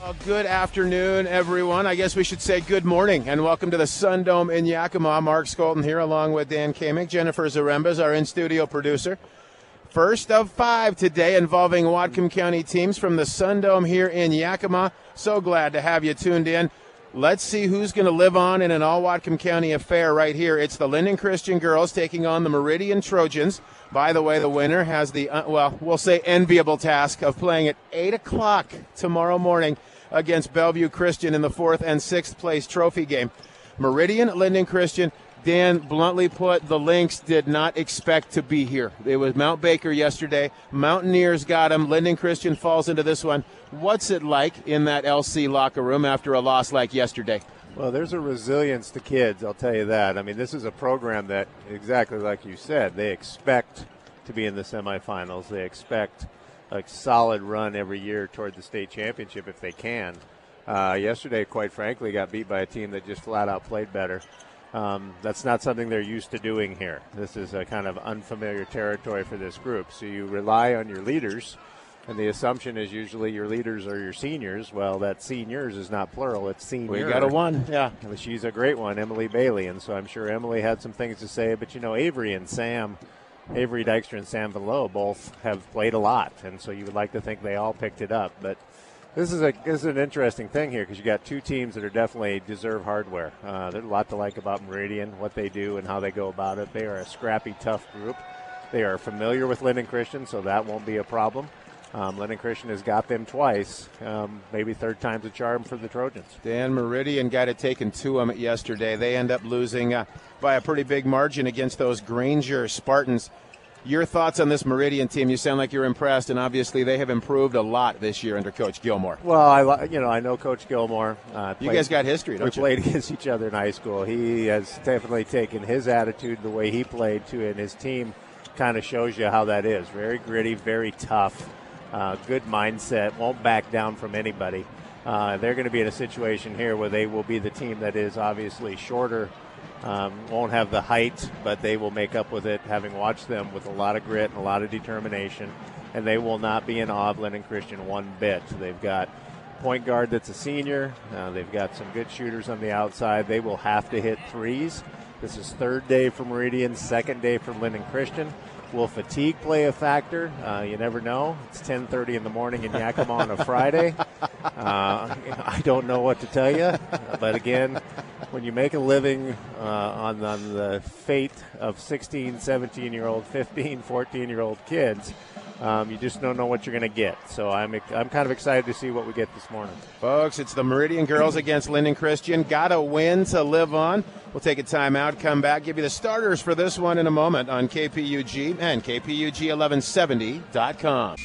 Well, good afternoon, everyone. I guess we should say good morning and welcome to the Sun Dome in Yakima. Mark Skolton here along with Dan Kamick. Jennifer Zaremba's our in-studio producer. First of five today involving Whatcom County teams from the Sun Dome here in Yakima. So glad to have you tuned in. Let's see who's going to live on in an all-Whatcom County affair right here. It's the Lynden Christian girls taking on the Meridian Trojans. By the way, the winner has the, we'll say enviable task of playing at 8 o'clock tomorrow morning against Bellevue Christian in the 4th and 6th place trophy game. Meridian, Lynden Christian, Dan, bluntly put, the Lynx did not expect to be here. It was Mount Baker yesterday. Mountaineers got him. Lynden Christian falls into this one. What's it like in that LC locker room after a loss like yesterday? Well, there's a resilience to kids, I'll tell you that. I mean, this is a program that, exactly like you said, they expect to be in the semifinals. They expect a solid run every year toward the state championship if they can. Yesterday, quite frankly, got beat by a team that just flat out played better. That's not something they're used to doing here. This is a kind of unfamiliar territory for this group. So you rely on your leaders, and the assumption is usually your leaders are your seniors. Well, that seniors is not plural. It's senior. We got a one. Yeah. She's a great one, Emily Bailey. And so I'm sure Emily had some things to say. But, you know, Avery Dykstra and Sam VanLoo both have played a lot. And so you would like to think they all picked it up. But this is an interesting thing here because you got two teams that are definitely deserve hardware. There's a lot to like about Meridian, what they do and how they go about it. They are a scrappy, tough group. They are familiar with Lynden Christian, so that won't be a problem. Lynden Christian has got them twice, maybe third time's a charm for the Trojans. Dan, Meridian got it taken to them yesterday. They end up losing by a pretty big margin against those Granger Spartans. Your thoughts on this Meridian team? You sound like you're impressed, and obviously they have improved a lot this year under Coach Gilmore. Well, I know Coach Gilmore. You guys got history, don't you? We played against each other in high school. He has definitely taken his attitude, the way he played, too, and his team kind of shows you how that is. Very gritty, very tough, good mindset, won't back down from anybody. They're going to be in a situation here where they will be the team that is obviously shorter. Won't have the height, but they will make up with it, having watched them with a lot of grit and a lot of determination, and they will not be in awe of Lynden Christian one bit. They've got point guard that's a senior. They've got some good shooters on the outside. They will have to hit threes. This is third day for Meridian, second day for Lynden Christian. Will fatigue play a factor? You never know. It's 10:30 in the morning in Yakima on a Friday. I don't know what to tell you, but again, when you make a living on the fate of 16-, 17-year-old, 15-, 14-year-old kids, you just don't know what you're going to get. So I'm kind of excited to see what we get this morning. Folks, it's the Meridian girls against Lynden Christian. Got a win to live on. We'll take a time out, come back, give you the starters for this one in a moment on KPUG and KPUG1170.com.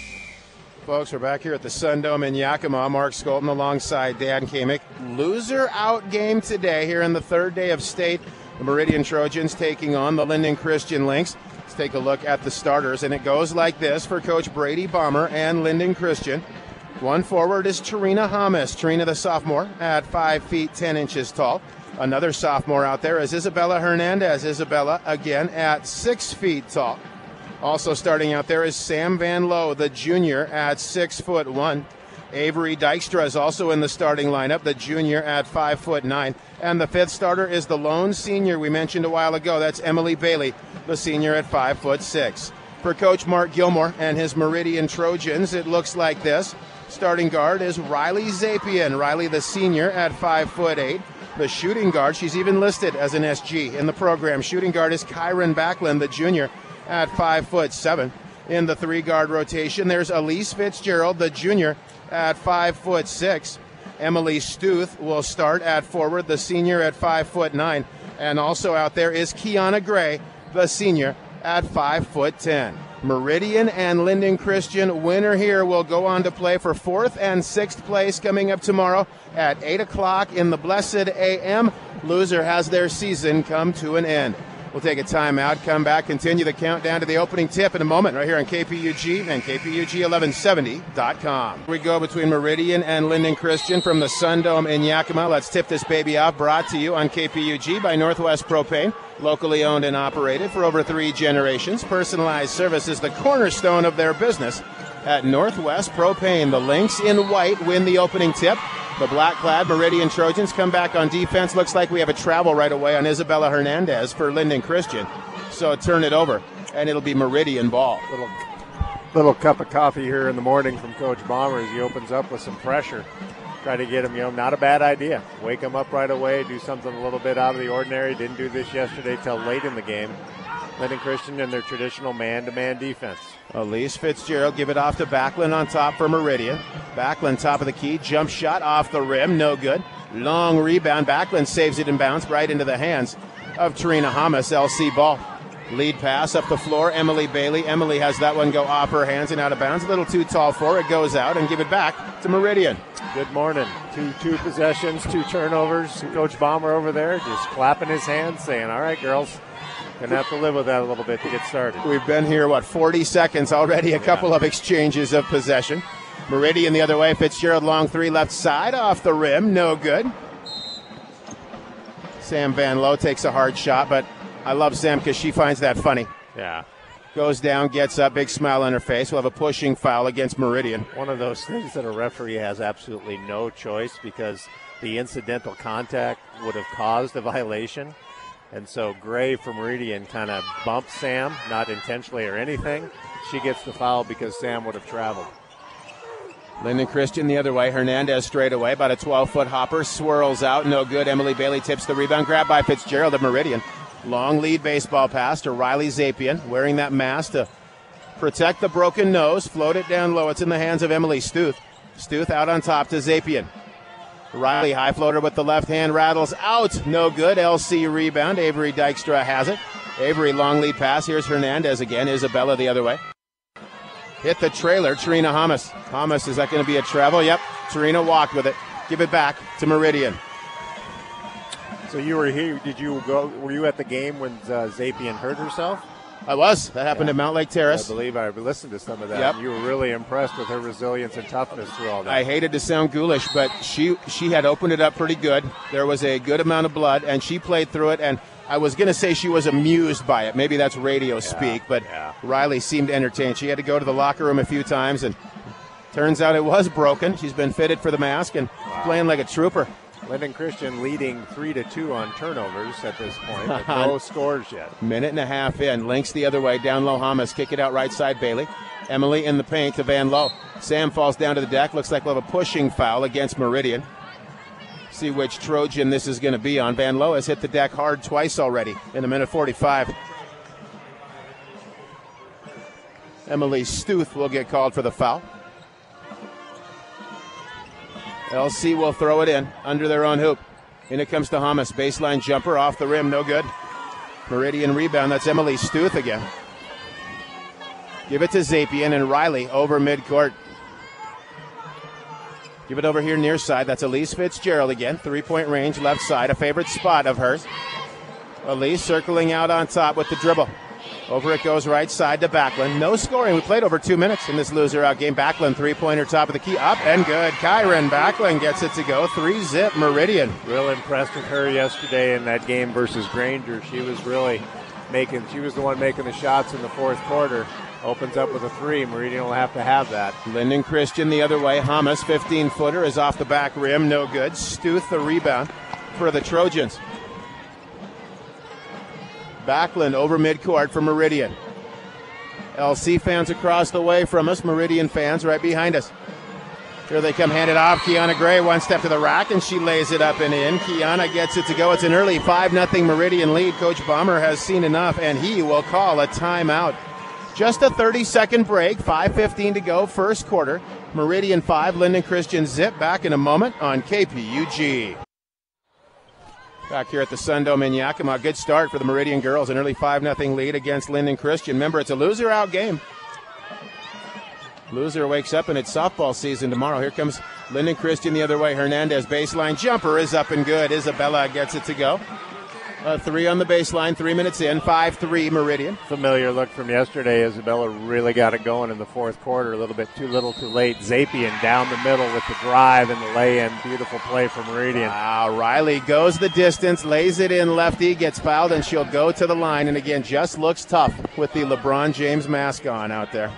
Folks, we're back here at the Sun Dome in Yakima. Mark Skolton alongside Dan Kamick. Loser out game today here in the third day of state. The Meridian Trojans taking on the Lynden Christian Lynx. Let's take a look at the starters, and it goes like this for Coach Brady Bomber and Lynden Christian. One forward is Taryn Hamas. Taryn, the sophomore, at 5 feet 10 inches tall. Another sophomore out there is Isabella Hernandez. Isabella, again, at 6 feet tall. Also starting out there is Sam VanLoo, the junior, at 6'1". Avery Dykstra is also in the starting lineup, the junior at 5'9". And the fifth starter is the lone senior we mentioned a while ago. That's Emily Bailey, the senior at 5'6". For Coach Mark Gilmore and his Meridian Trojans, it looks like this. Starting guard is Ryley Zapien. Riley, the senior, at 5'8". The shooting guard, she's even listed as an SG in the program. Shooting guard is Kyrin Baklund, the junior, at 5'7". In the three-guard rotation, there's Ellesse FitzGerald, the junior, at 5'6". Emily Stuth will start at forward, the senior at 5'9". And also out there is Kiana Gray, the senior, at 5'10". Meridian and Lynden Christian, winner here, will go on to play for 4th and 6th place coming up tomorrow at 8 o'clock in the blessed AM. Loser has their season come to an end. We'll take a timeout, come back, continue the countdown to the opening tip in a moment right here on KPUG and KPUG1170.com. We go between Meridian and Lynden Christian from the Sun Dome in Yakima. Let's tip this baby off, brought to you on KPUG by Northwest Propane, locally owned and operated for over 3 generations. Personalized service is the cornerstone of their business. at Northwest Propane. The Lynx in white win the opening tip. The black-clad Meridian Trojans come back on defense. Looks like we have a travel right away on Isabella Hernandez for Lynden Christian. So turn it over, and it'll be Meridian ball. Little cup of coffee here in the morning from Coach Bomber as he opens up with some pressure. Try to get him, not a bad idea. Wake him up right away, do something a little bit out of the ordinary. Didn't do this yesterday till late in the game. Lynden Christian and their traditional man-to-man defense. Ellesse FitzGerald give it off to Baklund on top for Meridian. Baklund top of the key, jump shot off the rim, no good. Long rebound, Baklund saves it in bounds right into the hands of Tarina Hamas, LC ball. Lead pass up the floor, Emily Bailey. Emily has that one go off her hands and out of bounds. A little too tall for it, goes out and give it back to Meridian. Good morning. Two possessions, two turnovers. Coach Bomber over there just clapping his hands saying, all right, girls. Gonna have to live with that a little bit to get started. We've been here, 40 seconds already, a couple of exchanges of possession. Meridian the other way, FitzGerald long three left side, off the rim, no good. Sam VanLoo takes a hard shot, but I love Sam because she finds that funny. Yeah. Goes down, gets up, big smile on her face. We'll have a pushing foul against Meridian. One of those things that a referee has absolutely no choice because the incidental contact would have caused a violation. And so Gray from Meridian kind of bumps Sam, not intentionally or anything. She gets the foul because Sam would have traveled. Lynden Christian the other way. Hernandez straight away, about a 12-foot hopper. Swirls out, no good. Emily Bailey tips the rebound. Grabbed by FitzGerald of Meridian. Long lead baseball pass to Ryley Zapien, wearing that mask to protect the broken nose. Float it down low. It's in the hands of Emily Stuth. Stuth out on top to Zapien. Riley high floater with the left hand, rattles out, no good. LC rebound, Avery Dykstra has it. Avery long lead pass, here's Hernandez again, Isabella the other way. Hit the trailer, Tarina Hamas. Hamas, is that going to be a travel? Yep, Tarina walked with it. Give it back to Meridian. So you were here, were you at the game when Zapien hurt herself? I was. That happened at Mount Lake Terrace. I believe I listened to some of that. Yep. You were really impressed with her resilience and toughness through all that. I hated to sound ghoulish, but she had opened it up pretty good. There was a good amount of blood, and she played through it. And I was going to say she was amused by it. Maybe that's radio speak, but Riley seemed entertained. She had to go to the locker room a few times, and turns out it was broken. She's been fitted for the mask and playing like a trooper. Lynden Christian leading 3-2 on turnovers at this point. No scores yet. Minute and a half in. Lynx the other way. Down low, Hamas. Kick it out right side, Bailey. Emily in the paint to VanLoo. Sam falls down to the deck. Looks like we'll have a pushing foul against Meridian. See which Trojan this is going to be on. VanLoo has hit the deck hard twice already in a minute 45. Emily Stuth will get called for the foul. LC will throw it in under their own hoop. In it comes to Hamas. Baseline jumper off the rim. No good. Meridian rebound. That's Emily Stuth again. Give it to Zapien and Riley over midcourt. Give it over here near side. That's Ellesse FitzGerald again. Three-point range left side. A favorite spot of hers. Ellesse circling out on top with the dribble. Over it goes right side to Baklund. No scoring. We played over 2 minutes in this loser-out game. Baklund, three-pointer, top of the key, up and good. Kyrin Baklund gets it to go. 3-zip, Meridian. Real impressed with her yesterday in that game versus Granger. She was really she was the one making the shots in the fourth quarter. Opens up with a three. Meridian will have to have that. Lynden Christian the other way. Hamas, 15-footer, is off the back rim. No good. Stuth the rebound for the Trojans. Baklund over midcourt for Meridian. LC fans across the way from us. Meridian fans right behind us. Here they come, hand it off. Kiana Gray, one step to the rack, and she lays it up and in. Kiana gets it to go. It's an early 5-0 Meridian lead. Coach Bomber has seen enough, and he will call a timeout. Just a 30-second break, 5:15 to go, first quarter. Meridian 5, Lynden Christian zip. Back in a moment on KPUG. Back here at the Sun Dome in Yakima. Good start for the Meridian girls. An early 5-0 lead against Lynden Christian. Remember, it's a loser-out game. Loser wakes up, and it's softball season tomorrow. Here comes Lynden Christian the other way. Hernandez baseline jumper is up and good. Isabella gets it to go. A three on the baseline, 3 minutes in, 5-3 Meridian. Familiar look from yesterday. Isabella really got it going in the fourth quarter. A little bit too little too late. Zapien down the middle with the drive and the lay-in. Beautiful play from Meridian. Wow, Riley goes the distance, lays it in lefty, gets fouled, and she'll go to the line. And again, just looks tough with the LeBron James mask on out there.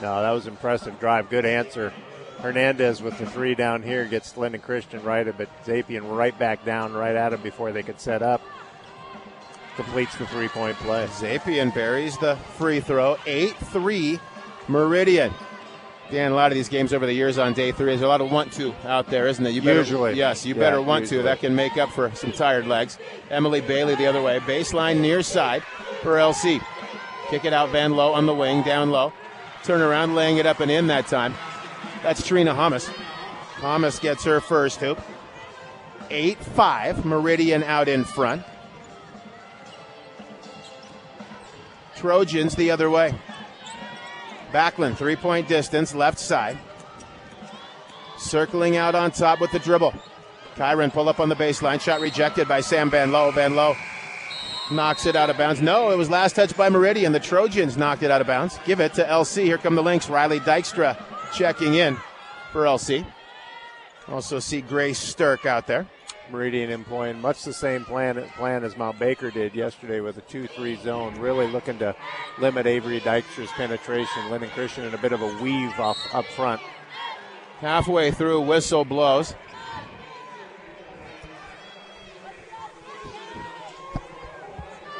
No, that was an impressive drive. Good answer. Hernandez with the three down here gets Lynden Christian right, but Zapien right back down right at him before they could set up. Completes the three-point play. Zapien buries the free throw. 8-3 Meridian. Dan, a lot of these games over the years on day three, there's a lot of want to out there, isn't there? You better, usually. Yes, you better want usually. To. That can make up for some tired legs. Emily Bailey the other way. Baseline near side for LC. Kick it out, VanLoo on the wing, down low. Turn around, laying it up and in that time. That's Trina Hamas. Hamas gets her first hoop. 8-5, Meridian out in front. Trojans the other way. Baklund, three-point distance, left side. Circling out on top with the dribble. Kyrin pull up on the baseline. Shot rejected by Sam VanLoo. VanLoo knocks it out of bounds. No, it was last touched by Meridian. The Trojans knocked it out of bounds. Give it to LC. Here come the Lynx. Riley Dykstra checking in for LC. Also see Grace Stirk out there. Meridian employing much the same plan as Mount Baker did yesterday with a 2-3 zone, really looking to limit Avery Dykstra's penetration. Lynden Christian in a bit of a weave off up front. Halfway through, whistle blows.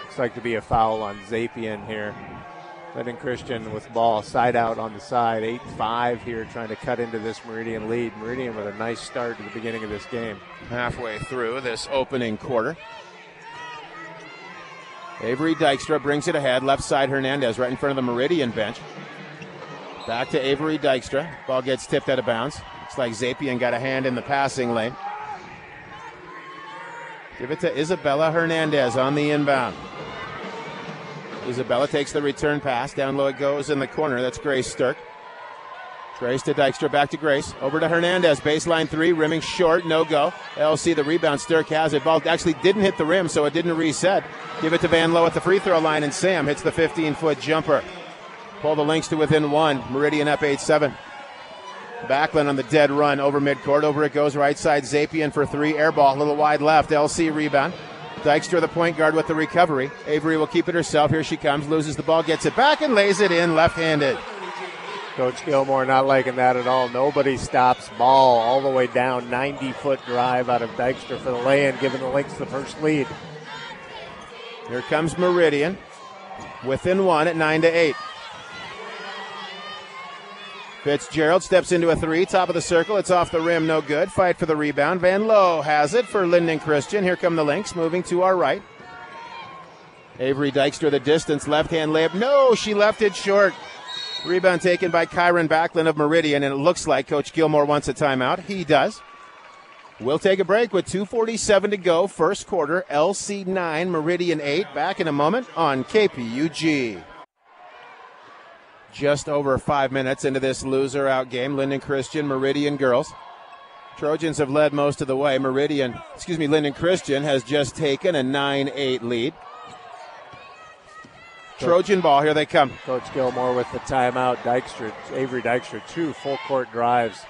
Looks like to be a foul on Zapien here. Lynden Christian with ball side out on the side. 8-5 here, trying to cut into this Meridian lead. Meridian with a nice start at the beginning of this game. Halfway through this opening quarter. Avery Dykstra brings it ahead. Left side Hernandez right in front of the Meridian bench. Back to Avery Dykstra. Ball gets tipped out of bounds. Looks like Zapien got a hand in the passing lane. Give it to Isabella Hernandez on the inbound. Isabella takes the return pass. Down low it goes in the corner. That's Grace Stirk. Grace to Dykstra. Back to Grace. Over to Hernandez. Baseline three. Rimming short. No go. LC the rebound. Stirk has it. Ball actually didn't hit the rim, so it didn't reset. Give it to VanLoo at the free throw line, and Sam hits the 15-foot jumper. Pull the Lynx to within one. Meridian up 8-7. Baklund on the dead run over midcourt. Over it goes right side. Zapien for three. Air ball. A little wide left. LC rebound. Dykstra, the point guard, with the recovery. Avery will keep it herself. Here she comes. Loses the ball. Gets it back and lays it in left-handed. Coach Gilmore not liking that at all. Nobody stops. Ball all the way down. 90-foot drive out of Dykstra for the lay-in, giving the Lynx the first lead. Here comes Meridian. Within one at 9-8. FitzGerald steps into a three, top of the circle. It's off the rim, no good. Fight for the rebound. VanLoo has it for Lynden Christian. Here come the Lynx, moving to our right. Avery Dykstra, the distance, left-hand layup. No, she left it short. Rebound taken by Kyrin Baklund of Meridian, and it looks like Coach Gilmore wants a timeout. He does. We'll take a break with 2:47 to go, first quarter. LC 9, Meridian 8. Back in a moment on KPUG. Just over 5 minutes into this loser-out game. Lynden Christian, Meridian girls. Trojans have led most of the way. Lynden Christian has just taken a 9-8 lead. Trojan ball, here they come. Coach Gilmore with the timeout. Dykstra, Avery Dykstra, two full-court drives.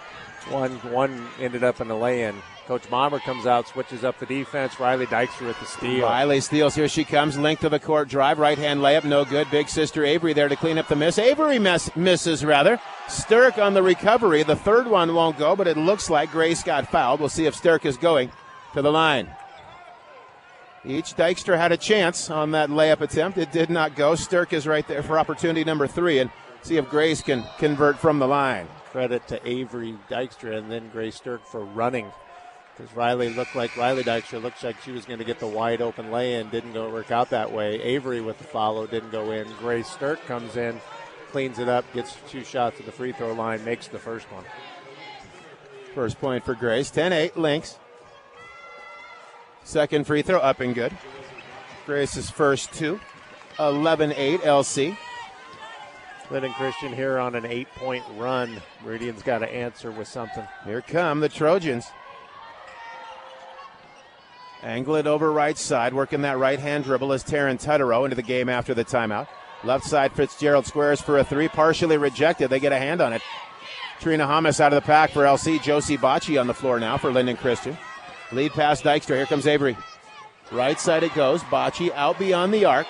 One ended up in the lay-in. Coach Bomber comes out, switches up the defense. Riley Dykstra with the steal. Riley steals. Here she comes. Length of the court drive. Right-hand layup. No good. Big sister Avery there to clean up the miss. Avery misses, rather. Stirk on the recovery. The third one won't go, but it looks like Grace got fouled. We'll see if Stirk is going to the line. Each Dykstra had a chance on that layup attempt. It did not go. Stirk is right there for opportunity number three, and see if Grace can convert from the line. Credit to Avery Dykstra and then Grace Stirk for running. Because Riley Dykstra looked like she was going to get the wide open lay-in. Didn't work out that way. Avery with the follow didn't go in. Grace Stirk comes in, cleans it up, gets two shots at the free throw line, makes the first one. First point for Grace. 10-8, Lynx. Second free throw up and good. Grace's first two. 11-8, LC. Lynden Christian here on an 8-point run. Meridian's got to answer with something. Here come the Trojans. Angle it over right side, working that right-hand dribble as Taryn Tudero into the game after the timeout. Left side, FitzGerald squares for a three, partially rejected. They get a hand on it. Trina Hamas out of the pack for LC. Josie Bocce on the floor now for Lynden Christian. Lead pass Dykstra. Here comes Avery. Right side it goes. Bocce out beyond the arc.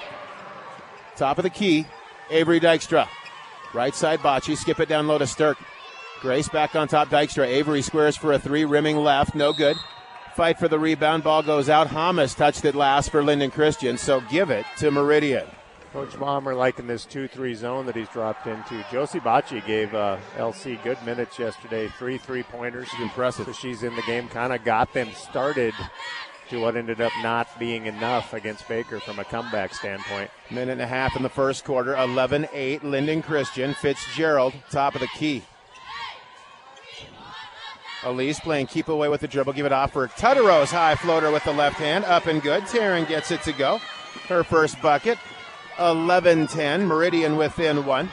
Top of the key, Avery Dykstra. Right side Bocce, skip it down low to Stirk. Grace back on top, Dykstra. Avery squares for a three, rimming left, no good. Fight for the rebound, ball goes out. Hamas touched it last for Lynden Christian, so give it to Meridian. Coach Bomber liking this 2-3 zone that he's dropped into. Josie Bocce gave LC good minutes yesterday, three three-pointers. She's impressive. So she's in the game, kind of got them started to what ended up not being enough against Baker from a comeback standpoint. Minute and a half in the first quarter, 11-8, Lynden Christian. FitzGerald, top of the key. Ellesse playing keep away with the dribble, give it off for Tudero's high floater with the left hand, up and good. Taryn gets it to go, her first bucket. 11-10, Meridian within one.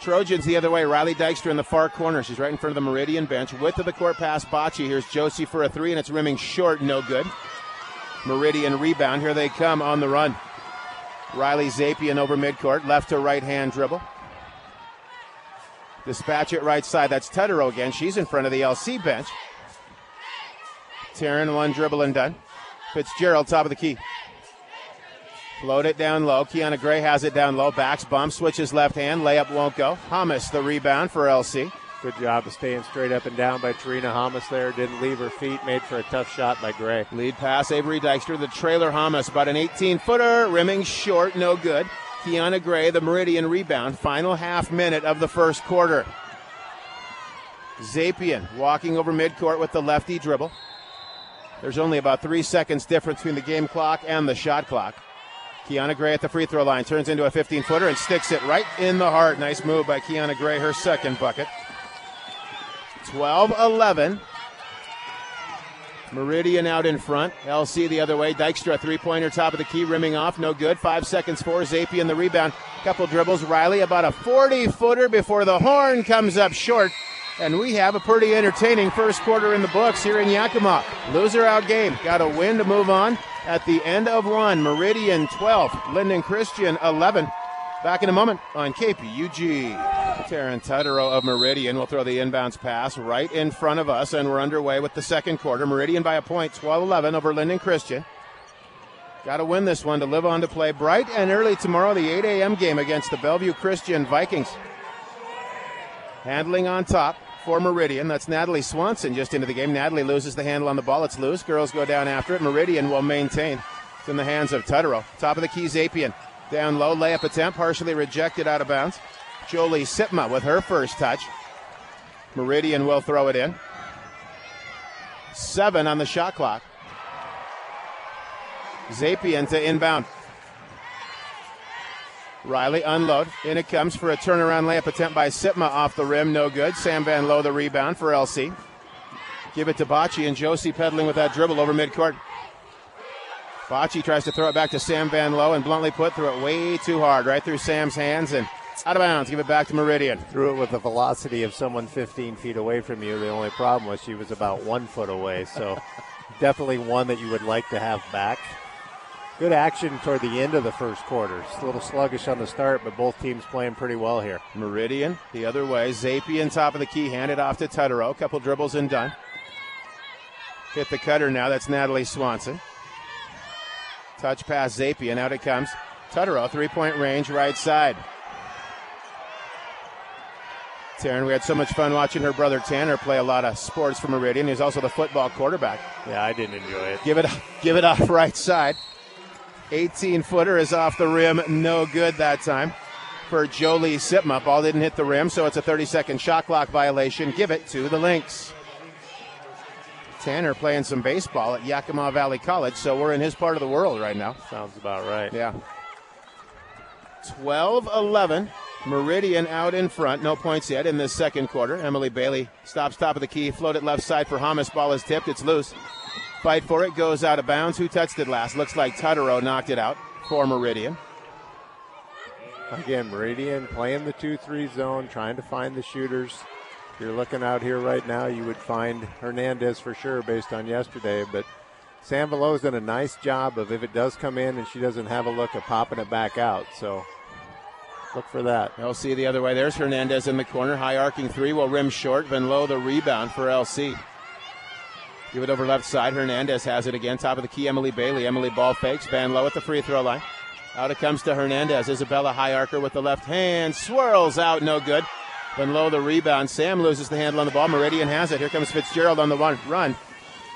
Trojans the other way, Riley Dykstra in the far corner. She's right in front of the Meridian bench. Width of the court pass, Bocce. Here's Josie for a three, and it's rimming short, no good. Meridian rebound, here they come on the run. Ryley Zapien over midcourt, left to right hand dribble. Dispatch it right side, that's Tudero again. She's in front of the LC bench. Taryn, one dribble and done. FitzGerald, top of the key. Float it down low. Kiana Gray has it down low. Backs bump, switches left hand. Layup won't go. Hamas the rebound for LC. Good job of staying straight up and down by Trina Hamas there. Didn't leave her feet. Made for a tough shot by Gray. Lead pass, Avery Dykstra. The trailer Hamas, about an 18-footer. Rimming short, no good. Kiana Gray, the Meridian rebound. Final half minute of the first quarter. Zapien walking over midcourt with the lefty dribble. There's only about 3 seconds difference between the game clock and the shot clock. Kiana Gray at the free throw line, turns into a 15-footer and sticks it right in the heart. Nice move by Kiana Gray, her second bucket. 12-11. Meridian out in front. LC the other way. Dykstra, three-pointer, top of the key, rimming off, no good. 5 seconds for Zapien, the rebound. Couple dribbles. Riley, about a 40-footer before the horn comes up short. And we have a pretty entertaining first quarter in the books here in Yakima. Loser out game. Got a win to move on at the end of one. Meridian 12, Lynden Christian 11. Back in a moment on KPUG. Taryn Tudero of Meridian will throw the inbounds pass right in front of us, and we're underway with the second quarter. Meridian by a point, 12-11 over Lynden Christian. Got to win this one to live on to play bright and early tomorrow, the 8 a.m. game against the Bellevue Christian Vikings. Handling on top for Meridian. That's Natalie Swanson just into the game. Natalie loses the handle on the ball. It's loose. Girls go down after it. Meridian will maintain. It's in the hands of Tudero. Top of the key, Zapien. Down low, layup attempt. Partially rejected out of bounds. Jolie Sipma with her first touch. Meridian will throw it in. 7 on the shot clock. Zapien to inbound. Riley unload, in it comes for a turnaround layup attempt by Sipma off the rim, no good. Sam VanLoo the rebound for LC. Give it to Bocce, and Josie pedaling with that dribble over midcourt. Bocce tries to throw it back to Sam VanLoo, and bluntly put, threw it way too hard, right through Sam's hands and out of bounds. Give it back to Meridian. Threw it with the velocity of someone 15 feet away from you. The only problem was she was about 1 foot away, so definitely one that you would like to have back. Good action toward the end of the first quarter. It's a little sluggish on the start, but both teams playing pretty well here. Meridian the other way. Zapien top of the key, handed off to Tudero. A couple dribbles and done. Hit the cutter now. That's Natalie Swanson. Touch pass Zapien. Out it comes. Tudero, three-point range, right side. Taryn, we had so much fun watching her brother Tanner play a lot of sports for Meridian. He's also the football quarterback. Yeah, I didn't enjoy it. Give it off right side. 18-footer is off the rim, no good that time for Jolie Sipma. Ball didn't hit the rim, so it's a 30-second shot clock violation. Give it to the Lynx. Tanner playing some baseball at Yakima Valley College, so we're in his part of the world right now. Sounds about right. Yeah. 12-11, Meridian out in front. No points yet in this second quarter. Emily Bailey stops top of the key, floated left side for Hamas. Ball is tipped. It's loose. Fight for it, goes out of bounds. Who touched it last? Looks like Tudero knocked it out for Meridian. Again, Meridian playing the 2-3 zone, trying to find the shooters. If you're looking out here right now, you would find Hernandez for sure based on yesterday. But Sam VanLoo's done a nice job of, if it does come in and she doesn't have a look, of popping it back out. So look for that. LC the other way. There's Hernandez in the corner. High arcing three will rim short. VanLoo the rebound for LC. Give it over left side. Hernandez has it again. Top of the key, Emily Bailey. Emily ball fakes. VanLoo at the free throw line. Out it comes to Hernandez. Isabella Higharker with the left hand. Swirls out, no good. VanLoo the rebound. Sam loses the handle on the ball. Meridian has it. Here comes FitzGerald on the run.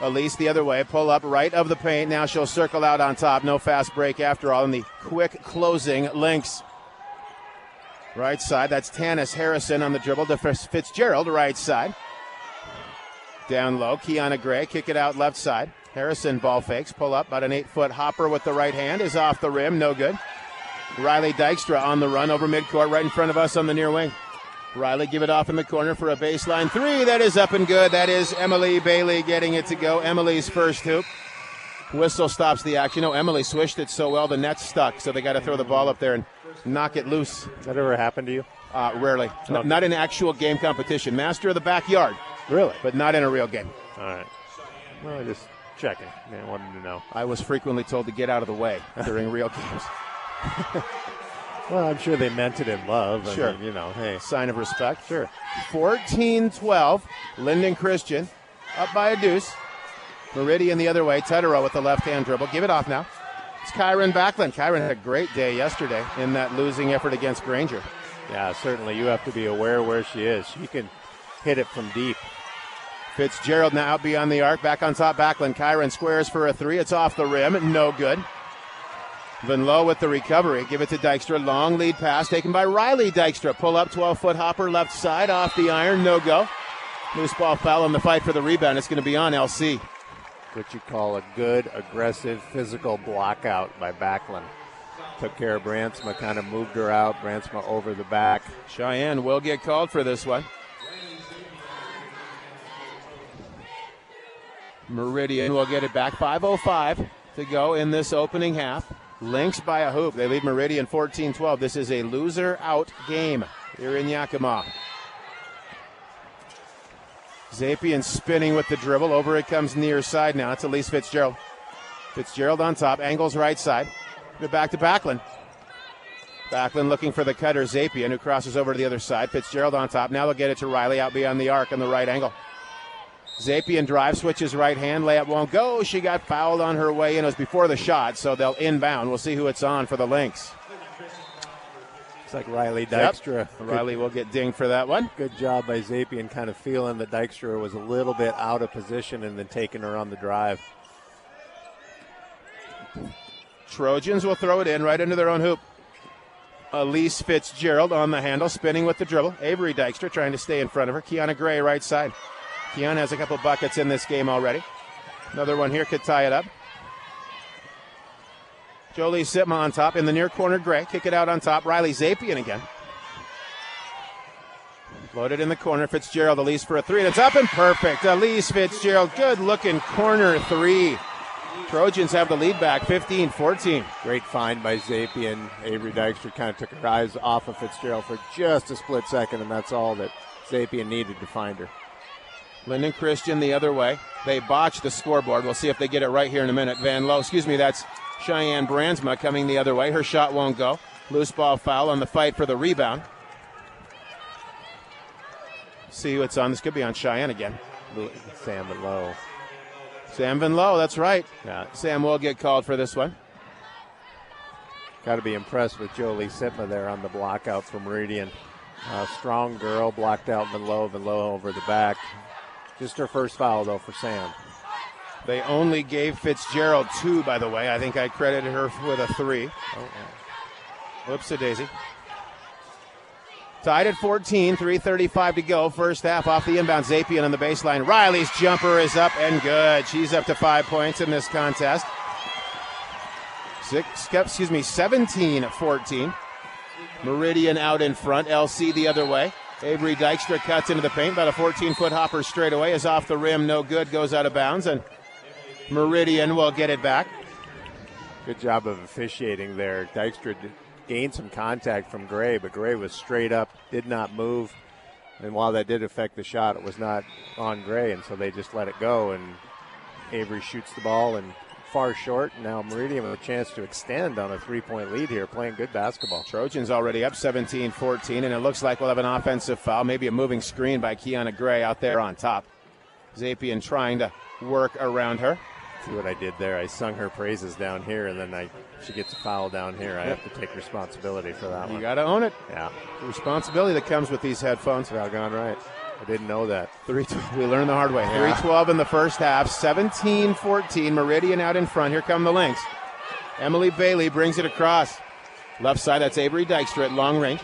Ellesse the other way. Pull up right of the paint. Now she'll circle out on top. No fast break after all in the quick closing Lynx. Right side. That's Tannis Harrison on the dribble to FitzGerald. Right side. Down low. Kiana Gray. Kick it out left side. Harrison ball fakes. Pull up. About an 8-foot hopper with the right hand. Is off the rim. No good. Riley Dykstra on the run over midcourt right in front of us on the near wing. Riley give it off in the corner for a baseline three. That is up and good. That is Emily Bailey getting it to go. Emily's first hoop. Whistle stops the action. Oh, Emily swished it so well the net stuck, so they got to throw the ball up there and knock it loose. That ever happened to you? Rarely. No, not in actual game competition. Master of the backyard. Really? But not in a real game. All right. Well, just checking. Man, wanted to know. I was frequently told to get out of the way during real games. Well, I'm sure they meant it in love. Sure. I mean, you know, hey. Sign of respect. Sure. 14-12. Lynden Christian up by a deuce. Meridian the other way. Tudero with the left-hand dribble. Give it off now. It's Kyrin Baklund. Kyrin had a great day yesterday in that losing effort against Granger. Yeah, certainly you have to be aware where she is. She can hit it from deep. FitzGerald now out beyond the arc. Back on top, Baklund. Kyrin squares for a three. It's off the rim. No good. VanLoo with the recovery. Give it to Dykstra. Long lead pass taken by Riley Dykstra. Pull up, 12-foot hopper left side. Off the iron. No go. Loose ball foul in the fight for the rebound. It's going to be on LC. What you call a good, aggressive, physical block out by Baklund. Took care of Bransma. Kind of moved her out. Bransma over the back. Cheyenne will get called for this one. Meridian will get it back. 5:05 to go in this opening half. Lynx by a hoop. They lead Meridian 14-12. This is a loser-out game here in Yakima. Zapien spinning with the dribble. Over it comes near side now. It's Ellesse FitzGerald. FitzGerald on top. Angles right side. They're back to Baklund. Baklund looking for the cutter. Zapien, who crosses over to the other side. FitzGerald on top. Now they'll get it to Riley out beyond the arc on the right angle. Zapien drive, switches right hand, layup won't go. She got fouled on her way in. It was before the shot, so they'll inbound. We'll see who it's on for the Lynx. It's like Riley Dykstra. Yep. Riley will get dinged for that one. Good job by Zapien, kind of feeling that Dykstra was a little bit out of position and then taking her on the drive. Trojans will throw it in right into their own hoop. Ellesse FitzGerald on the handle, spinning with the dribble. Avery Dykstra trying to stay in front of her. Kiana Gray right side. Keon has a couple buckets in this game already. Another one here could tie it up. Jolie Sipma on top in the near corner. Gray kick it out on top. Riley Zapien again. Loaded in the corner. FitzGerald, Ellesse for a three. And it's up and perfect. Ellesse FitzGerald, good-looking corner three. Trojans have the lead back, 15-14. Great find by Zapien. Avery Dykstra kind of took her eyes off of FitzGerald for just a split second, and that's all that Zapien needed to find her. Lynden Christian the other way. They botched the scoreboard. We'll see if they get it right here in a minute. VanLoo, excuse me, that's Cheyenne Bransma coming the other way. Her shot won't go. Loose ball foul on the fight for the rebound. See who it's on. This could be on Cheyenne again. Sam VanLoo. Sam VanLoo, that's right. Yeah. Sam will get called for this one. Got to be impressed with Jolie Sipma there on the block out from Meridian. Strong girl, blocked out VanLoo. VanLoo over the back. Just her first foul, though, for Sam. They only gave FitzGerald two, by the way. I think I credited her with a three. Whoops-a-daisy. Tied at 14, 3:35 to go. First half off the inbound. Zapien on the baseline. Riley's jumper is up and good. She's up to 5 points in this contest. 17-14. Meridian out in front. LC the other way. Avery Dykstra cuts into the paint, about a 14-foot hopper straight away, is off the rim, no good, goes out of bounds, and Meridian will get it back. Good job of officiating there. Dykstra gained some contact from Gray, but Gray was straight up, did not move, and while that did affect the shot, it was not on Gray, and so they just let it go, and Avery shoots the ball and far short. Now Meridian with a chance to extend on a three-point lead here, playing good basketball. Trojans already up 17-14, and it looks like we'll have an offensive foul, maybe a moving screen by Kiana Gray out there on top. Zapien trying to work around her. See what I did there? I sung her praises down here, and then she gets a foul down here. I have to take responsibility for that one. You got to own it. Yeah. The responsibility that comes with these headphones. Doggone right. I didn't know that. We learned the hard way. 3-12 in the first half. 17-14. Meridian out in front. Here come the Lynx. Emily Bailey brings it across. Left side, that's Avery Dykstra at long range.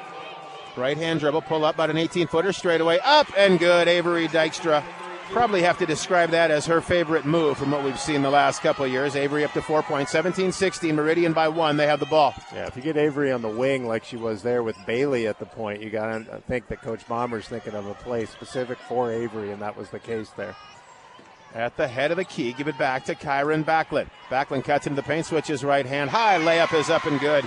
Right-hand dribble, pull up, about an 18-footer straight away. Up and good, Avery Dykstra. Probably have to describe that as her favorite move from what we've seen the last couple of years. Avery up to 4 points, 17-16, Meridian by one. They have the ball. Yeah, if you get Avery on the wing like she was there with Bailey at the point, you got to think that Coach Bomber's thinking of a play specific for Avery, and that was the case there. At the head of the key, give it back to Kyrin Baklund. Baklund cuts into the paint, switches right hand. High layup is up and good.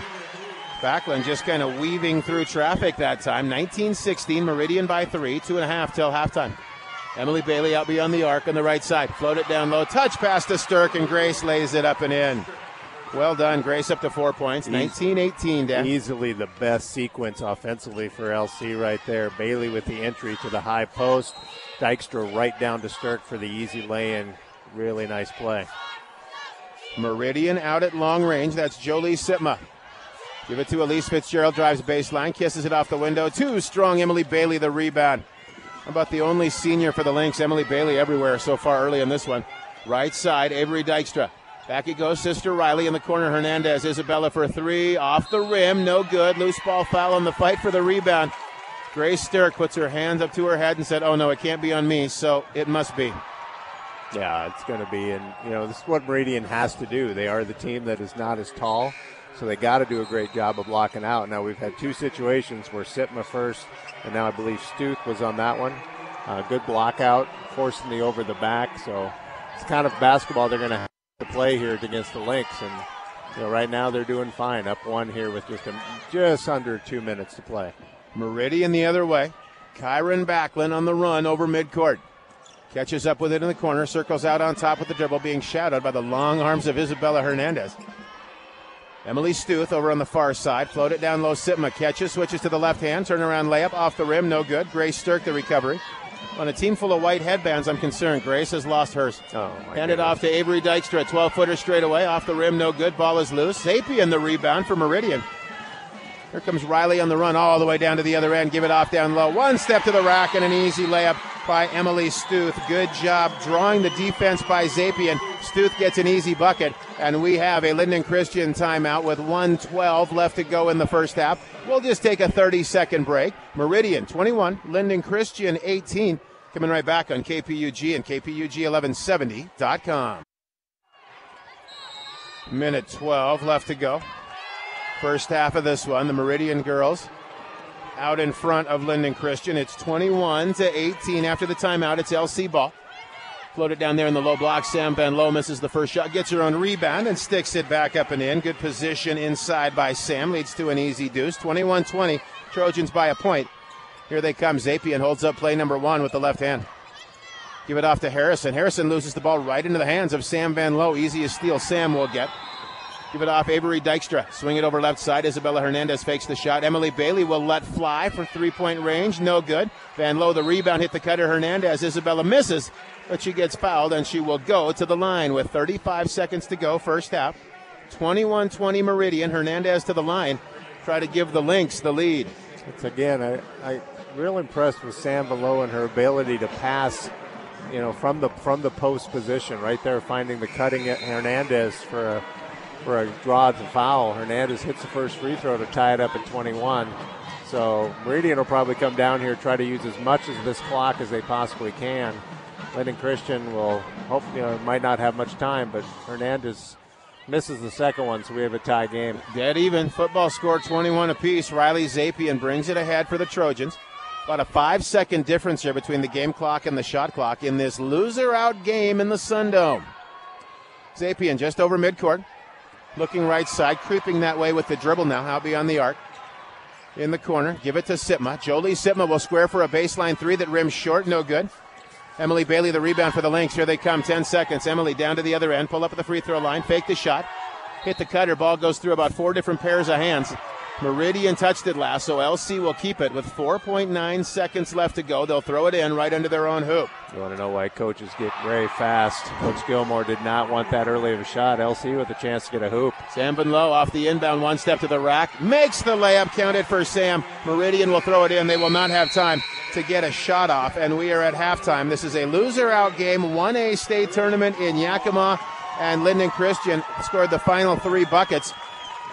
Baklund just kind of weaving through traffic that time. 19-16, Meridian by three, 2.5 till halftime. Emily Bailey out beyond the arc on the right side. Float it down low. Touch pass to Stirk, and Grace lays it up and in. Well done. Grace up to 4 points. 19-18, Dan. Easily the best sequence offensively for LC right there. Bailey with the entry to the high post. Dykstra right down to Stirk for the easy lay-in. Really nice play. Meridian out at long range. That's Jolie Sipma. Give it to Ellesse FitzGerald. Drives baseline. Kisses it off the window. Too strong. Emily Bailey the rebound. About the only senior for the Lynx, Emily Bailey, everywhere so far early in this one. Right side, Avery Dykstra. Back it goes, sister Riley in the corner. Hernandez, Isabella for three. Off the rim, no good. Loose ball foul on the fight for the rebound. Grace Stirk puts her hands up to her head and said, oh, no, it can't be on me, so it must be. Yeah, it's going to be. And, you know, this is what Meridian has to do. They are the team that is not as tall, so they got to do a great job of blocking out. Now, we've had two situations where Sipma first, and now I believe Stuth was on that one. Good block out, forcing the over the back. So it's kind of basketball they're going to have to play here against the Lynx. And you know, right now they're doing fine. Up one here with just under 2 minutes to play. Meridian the other way. Kyrin Baklund on the run over midcourt. Catches up with it in the corner. Circles out on top with the dribble, being shadowed by the long arms of Isabella Hernandez. Emily Stuth over on the far side. Float it down low. Sipma catches, switches to the left hand. Turnaround layup off the rim. No good. Grace Stirk the recovery. On a team full of white headbands, I'm concerned. Grace has lost hers. Handed off to Avery Dykstra. 12-footer straight away. Off the rim. No good. Ball is loose. Zapien the rebound for Meridian. Here comes Riley on the run all the way down to the other end. Give it off down low. One step to the rack and an easy layup by Emily Stuth. Good job drawing the defense by Zapien. Stuth gets an easy bucket, and we have a Lynden Christian timeout with 1:12 left to go in the first half. We'll just take a 30-second break. Meridian 21, Lynden Christian 18. Coming right back on KPUG and KPUG1170.com. Minute 12 left to go. First half of this one, the Meridian girls out in front of Lynden Christian. It's 21-18 after the timeout. It's LC ball. Floated down there in the low block. Sam VanLoo misses the first shot, gets her own rebound, and sticks it back up and in. Good position inside by Sam. Leads to an easy deuce. 21-20, Trojans by a point. Here they come. Zapien holds up play number one with the left hand. Give it off to Harrison. Harrison loses the ball right into the hands of Sam VanLoo. Easiest steal Sam will get. Give it off Avery Dykstra. Swing it over left side. Isabella Hernandez fakes the shot. Emily Bailey will let fly for three-point range. No good. VanLoo the rebound, hit the cutter. Hernandez. Isabella misses, but she gets fouled, and she will go to the line with 35 seconds to go first half. 21-20 Meridian. Hernandez to the line. Try to give the Lynx the lead. It's again, I'm real impressed with Sam VanLoo and her ability to pass, you know, from the post position right there, finding the cutting at Hernandez for a draw to foul. Hernandez hits the first free throw to tie it up at 21. So Meridian will probably come down here, try to use as much of this clock as they possibly can. Lynden Christian will hope, you know, might not have much time, but Hernandez misses the second one, so we have a tie game. Dead even. Football score 21 apiece. Riley Zapien brings it ahead for the Trojans. About a 5-second difference here between the game clock and the shot clock in this loser-out game in the Sun Dome. Zapien just over midcourt. Looking right side, creeping that way with the dribble now. Out beyond the arc. In the corner, give it to Sipma. Jolie Sipma will square for a baseline three that rims short. No good. Emily Bailey, the rebound for the Lynx. Here they come, 10 seconds. Emily down to the other end. Pull up at the free throw line. Fake the shot. Hit the cutter. Ball goes through about four different pairs of hands. Meridian touched it last, so LC will keep it with 4.9 seconds left to go. They'll throw it in right under their own hoop. You want to know why coaches get very fast. Coach Gilmore did not want that early of a shot. LC with a chance to get a hoop. Sam VanLoo off the inbound, one step to the rack. Makes the layup, counted for Sam. Meridian will throw it in. They will not have time to get a shot off, and we are at halftime. This is a loser-out game, 1A state tournament in Yakima, and Lynden Christian scored the final 3 buckets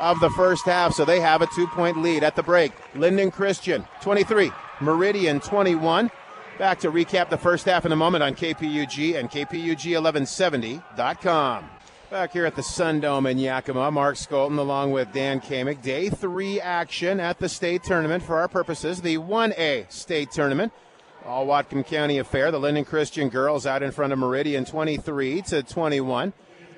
of the first half, so they have a 2-point lead at the break. Lynden Christian 23, Meridian 21. Back to recap the first half in a moment on KPUG and KPUG1170.com. Back here at the Sun Dome in Yakima, Mark Skolton along with Dan Kamick. Day 3 action at the state tournament for our purposes, the 1A state tournament. All Whatcom County affair, the Lynden Christian girls out in front of Meridian 23-21.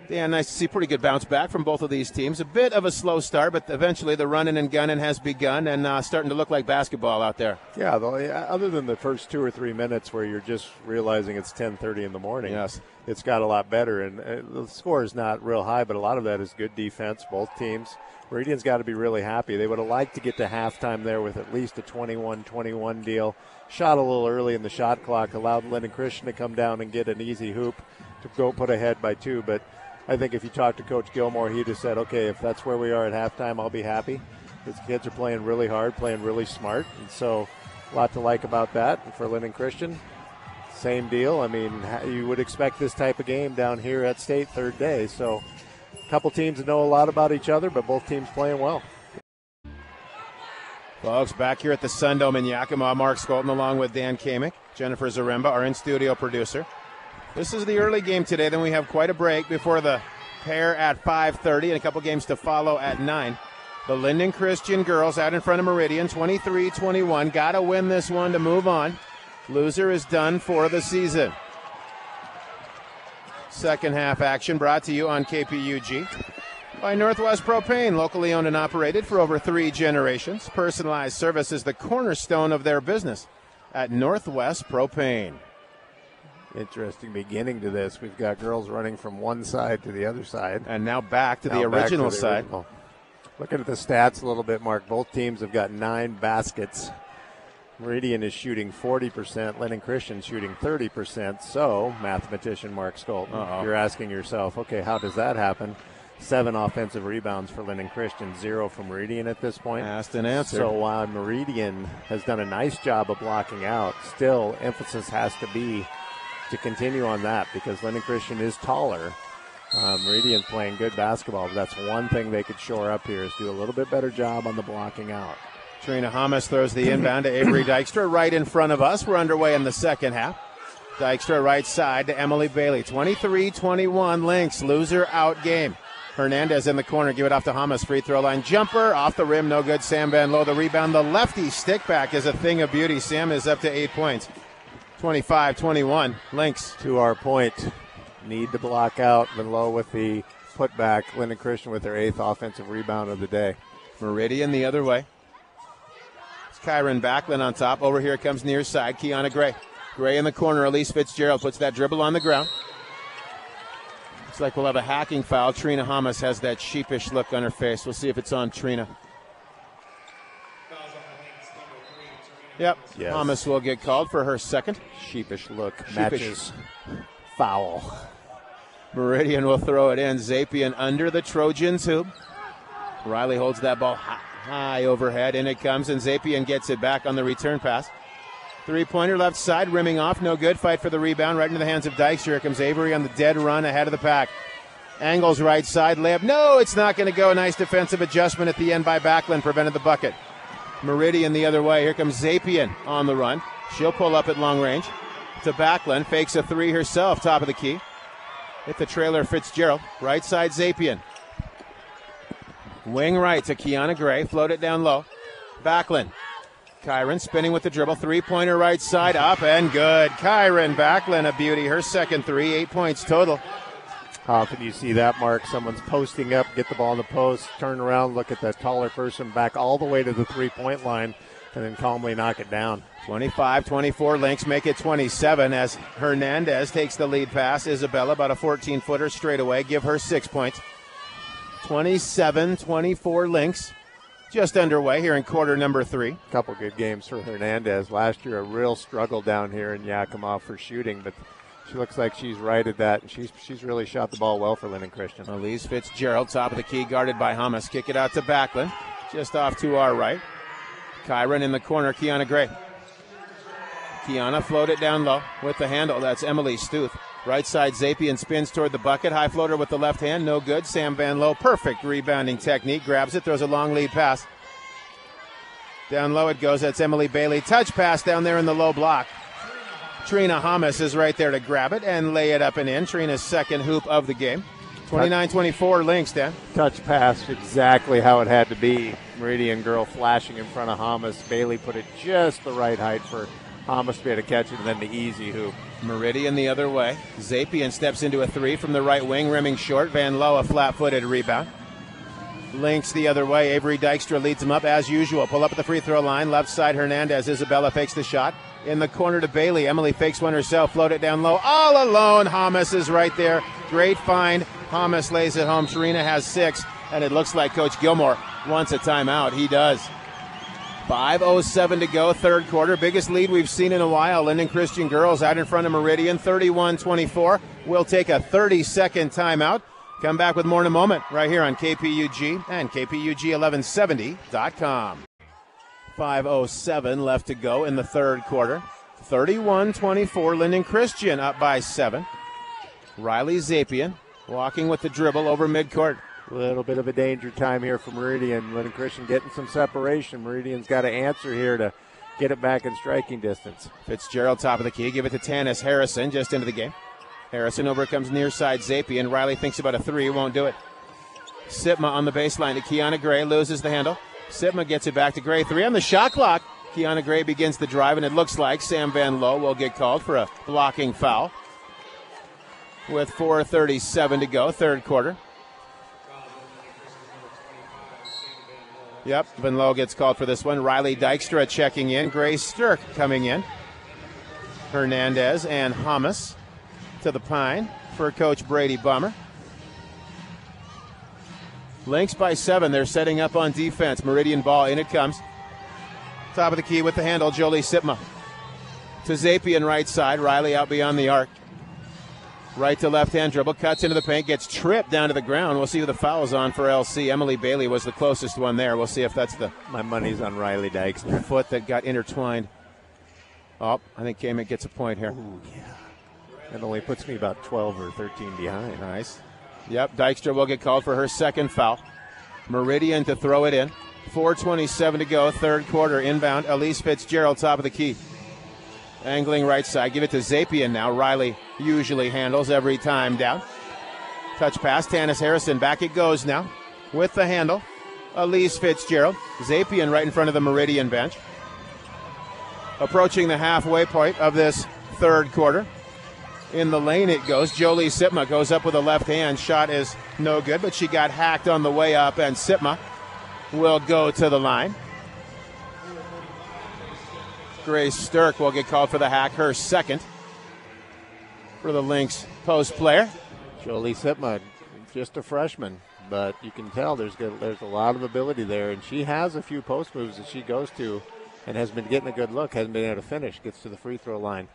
Dan, nice to see pretty good bounce back from both of these teams. A bit of a slow start, but eventually the running and gunning has begun and starting to look like basketball out there. Yeah, other than the first 2 or 3 minutes where you're just realizing it's 10:30 in the morning, yes, it's got a lot better. And the score is not real high, but a lot of that is good defense, both teams. Meridian's got to be really happy. They would have liked to get to halftime there with at least a 21-21 deal. Shot a little early in the shot clock, allowed Lynden Christian to come down and get an easy hoop to go put ahead by 2, but I think if you talk to Coach Gilmore, he'd have said, okay, if that's where we are at halftime, I'll be happy. These kids are playing really hard, playing really smart, and so a lot to like about that. And for Lynden Christian, same deal. I mean, you would expect this type of game down here at state, 3rd day. So a couple teams that know a lot about each other, but both teams playing well. Folks, back here at the Sun Dome in Yakima, Mark Skolton along with Dan Kamick, Jennifer Zaremba, our in-studio producer. This is the early game today. Then we have quite a break before the pair at 5:30 and a couple games to follow at 9. The Lynden Christian girls out in front of Meridian, 23-21. Got to win this one to move on. Loser is done for the season. Second half action brought to you on KPUG by Northwest Propane, locally owned and operated for over 3 generations. Personalized service is the cornerstone of their business at Northwest Propane. Interesting beginning to this. We've got girls running from one side to the other side. And now back to the original side. Looking at the stats a little bit, Mark, both teams have got 9 baskets. Meridian is shooting 40%, Lynden Christian shooting 30%. So, mathematician Mark Skolton, you're asking yourself, okay, how does that happen? 7 offensive rebounds for Lynden Christian, 0 from Meridian at this point. Asked and answered. So while Meridian has done a nice job of blocking out, still emphasis has to be to continue on that because Lynden Christian is taller. Meridian playing good basketball, but that's one thing they could shore up here is do a little bit better job on the blocking out. Trina Hamas throws the inbound to Avery Dykstra right in front of us. We're underway in the second half. Dykstra right side to Emily Bailey. 23-21 Lynx, loser out game. Hernandez in the corner, give it off to Hamas, free throw line jumper, off the rim, no good. Sam VanLoo the rebound, the lefty stick back is a thing of beauty. Sam is up to 8 points. 25-21, Lynx. To our point, need to block out. VanLoo with the putback. Lynden Christian with their 8th offensive rebound of the day. Meridian the other way. It's Kyrin Baklund on top. Over here comes near side, Kiana Gray. Gray in the corner, Ellesse FitzGerald puts that dribble on the ground. Looks like we'll have a hacking foul. Trina Hamas has that sheepish look on her face. We'll see if it's on Trina. Yep, yes. Hamas will get called for her second. Sheepish look. Sheepish. Matches foul. Meridian will throw it in. Zapien under the Trojans hoop. Riley holds that ball high overhead. In it comes, and Zapien gets it back on the return pass. Three-pointer left side, rimming off. No good. Fight for the rebound. Right into the hands of Dykstra. Here comes Avery on the dead run ahead of the pack. Angles right side. Layup. No, it's not going to go. Nice defensive adjustment at the end by Baklund. Prevented the bucket. Meridian the other way. Here comes Zapien on the run. She'll pull up at long range to Baklund. Fakes a three herself, top of the key. Hit the trailer, FitzGerald. Right side, Zapien. Wing right to Kiana Gray. Float it down low. Baklund. Kyrin spinning with the dribble. Three-pointer right side, up and good. Kyrin Baklund, a beauty. Her second three, 8 points total. How can you see that, Mark? Someone's posting up, get the ball in the post, turn around, look at that taller person, back all the way to the three-point line, and then calmly knock it down. 25-24, Lynx make it 27 as Hernandez takes the lead pass. Isabella, about a 14-footer straight away, give her 6 points. 27-24, Lynx. just underway here in quarter number three. A couple good games for Hernandez. Last year, a real struggle down here in Yakima for shooting, but she looks like she's right at that. She's really shot the ball well for Lynden Christian. Ellesse FitzGerald, top of the key, guarded by Hamas. Kick it out to Baklund, just off to our right. Kyrin in the corner, Kiana Gray. Kiana floated down low with the handle. That's Emily Stuth. Right side, Zapien spins toward the bucket. High floater with the left hand. No good. Sam VanLoo, perfect rebounding technique. Grabs it, throws a long lead pass. Down low it goes. That's Emily Bailey. Touch pass down there in the low block. Trina Hamas is right there to grab it and lay it up and in. Trina's second hoop of the game. 29-24 Lynx, Dan. Touch pass, exactly how it had to be. Meridian girl flashing in front of Hamas. Bailey put it just the right height for Hamas to be able to catch it, and then the easy hoop. Meridian the other way. Zapien steps into a three from the right wing, rimming short. VanLoo, a flat-footed rebound. Lynx the other way. Avery Dykstra leads him up as usual. Pull up at the free throw line. Left side, Hernandez. Isabella fakes the shot. In the corner to Bailey. Emily fakes one herself. Float it down low. All alone. Hamas is right there. Great find. Hamas lays it home. Serena has six, and it looks like Coach Gilmore wants a timeout. He does. 5:07 to go, third quarter. Biggest lead we've seen in a while. Lynden Christian girls out in front of Meridian, 31-24. We'll take a 30-second timeout. Come back with more in a moment right here on KPUG and KPUG1170.com. 5:07 left to go in the third quarter. 31-24, Lynden Christian up by 7. Ryley Zapien walking with the dribble over midcourt. A little bit of a danger time here for Meridian. Lynden Christian getting some separation. Meridian's got to answer here to get it back in striking distance. FitzGerald, top of the key. Give it to Tannis Harrison, just into the game. Harrison over comes near side Zapien. Riley thinks about a three, won't do it. Sipma on the baseline to Kiana Gray, loses the handle. Sipma gets it back to Gray, three on the shot clock. Kiana Gray begins the drive, and it looks like Sam VanLoo will get called for a blocking foul. With 4:37 to go, third quarter. Yep, VanLoo gets called for this one. Riley Dykstra checking in. Grace Stirk coming in. Hernandez and Hamas to the pine for Coach Brady Bomber. Lynx by 7. They're setting up on defense. Meridian ball, in it comes. Top of the key with the handle, Jolie Sipma. To Zapien right side. Riley out beyond the arc. Right to left-hand dribble, cuts into the paint, gets tripped down to the ground. We'll see who the foul's on for LC. Emily Bailey was the closest one there. We'll see if that's the... My money's on Riley Dykstra. ...foot that got intertwined. Oh, I think Kamen gets a point here. Ooh, yeah. It only puts me about 12 or 13 behind. Nice. Yep, Dykstra will get called for her second foul. Meridian to throw it in. 4:27 to go, third quarter, inbound. Ellesse FitzGerald, top of the key. Angling right side. Give it to Zapien now. Riley usually handles every time down. Touch pass. Tannis Harrison. Back it goes now with the handle. Ellesse FitzGerald. Zapien right in front of the Meridian bench. Approaching the halfway point of this third quarter. In the lane it goes. Jolie Sipma goes up with a left hand. Shot is no good, but she got hacked on the way up, and Sipma will go to the line. Grace Stirk will get called for the hack, her second for the Lynx post player. Jolie Sipma, just a freshman, but you can tell there's a lot of ability there, and she has a few post moves that she goes to and has been getting a good look, hasn't been able to finish, gets to the free throw line.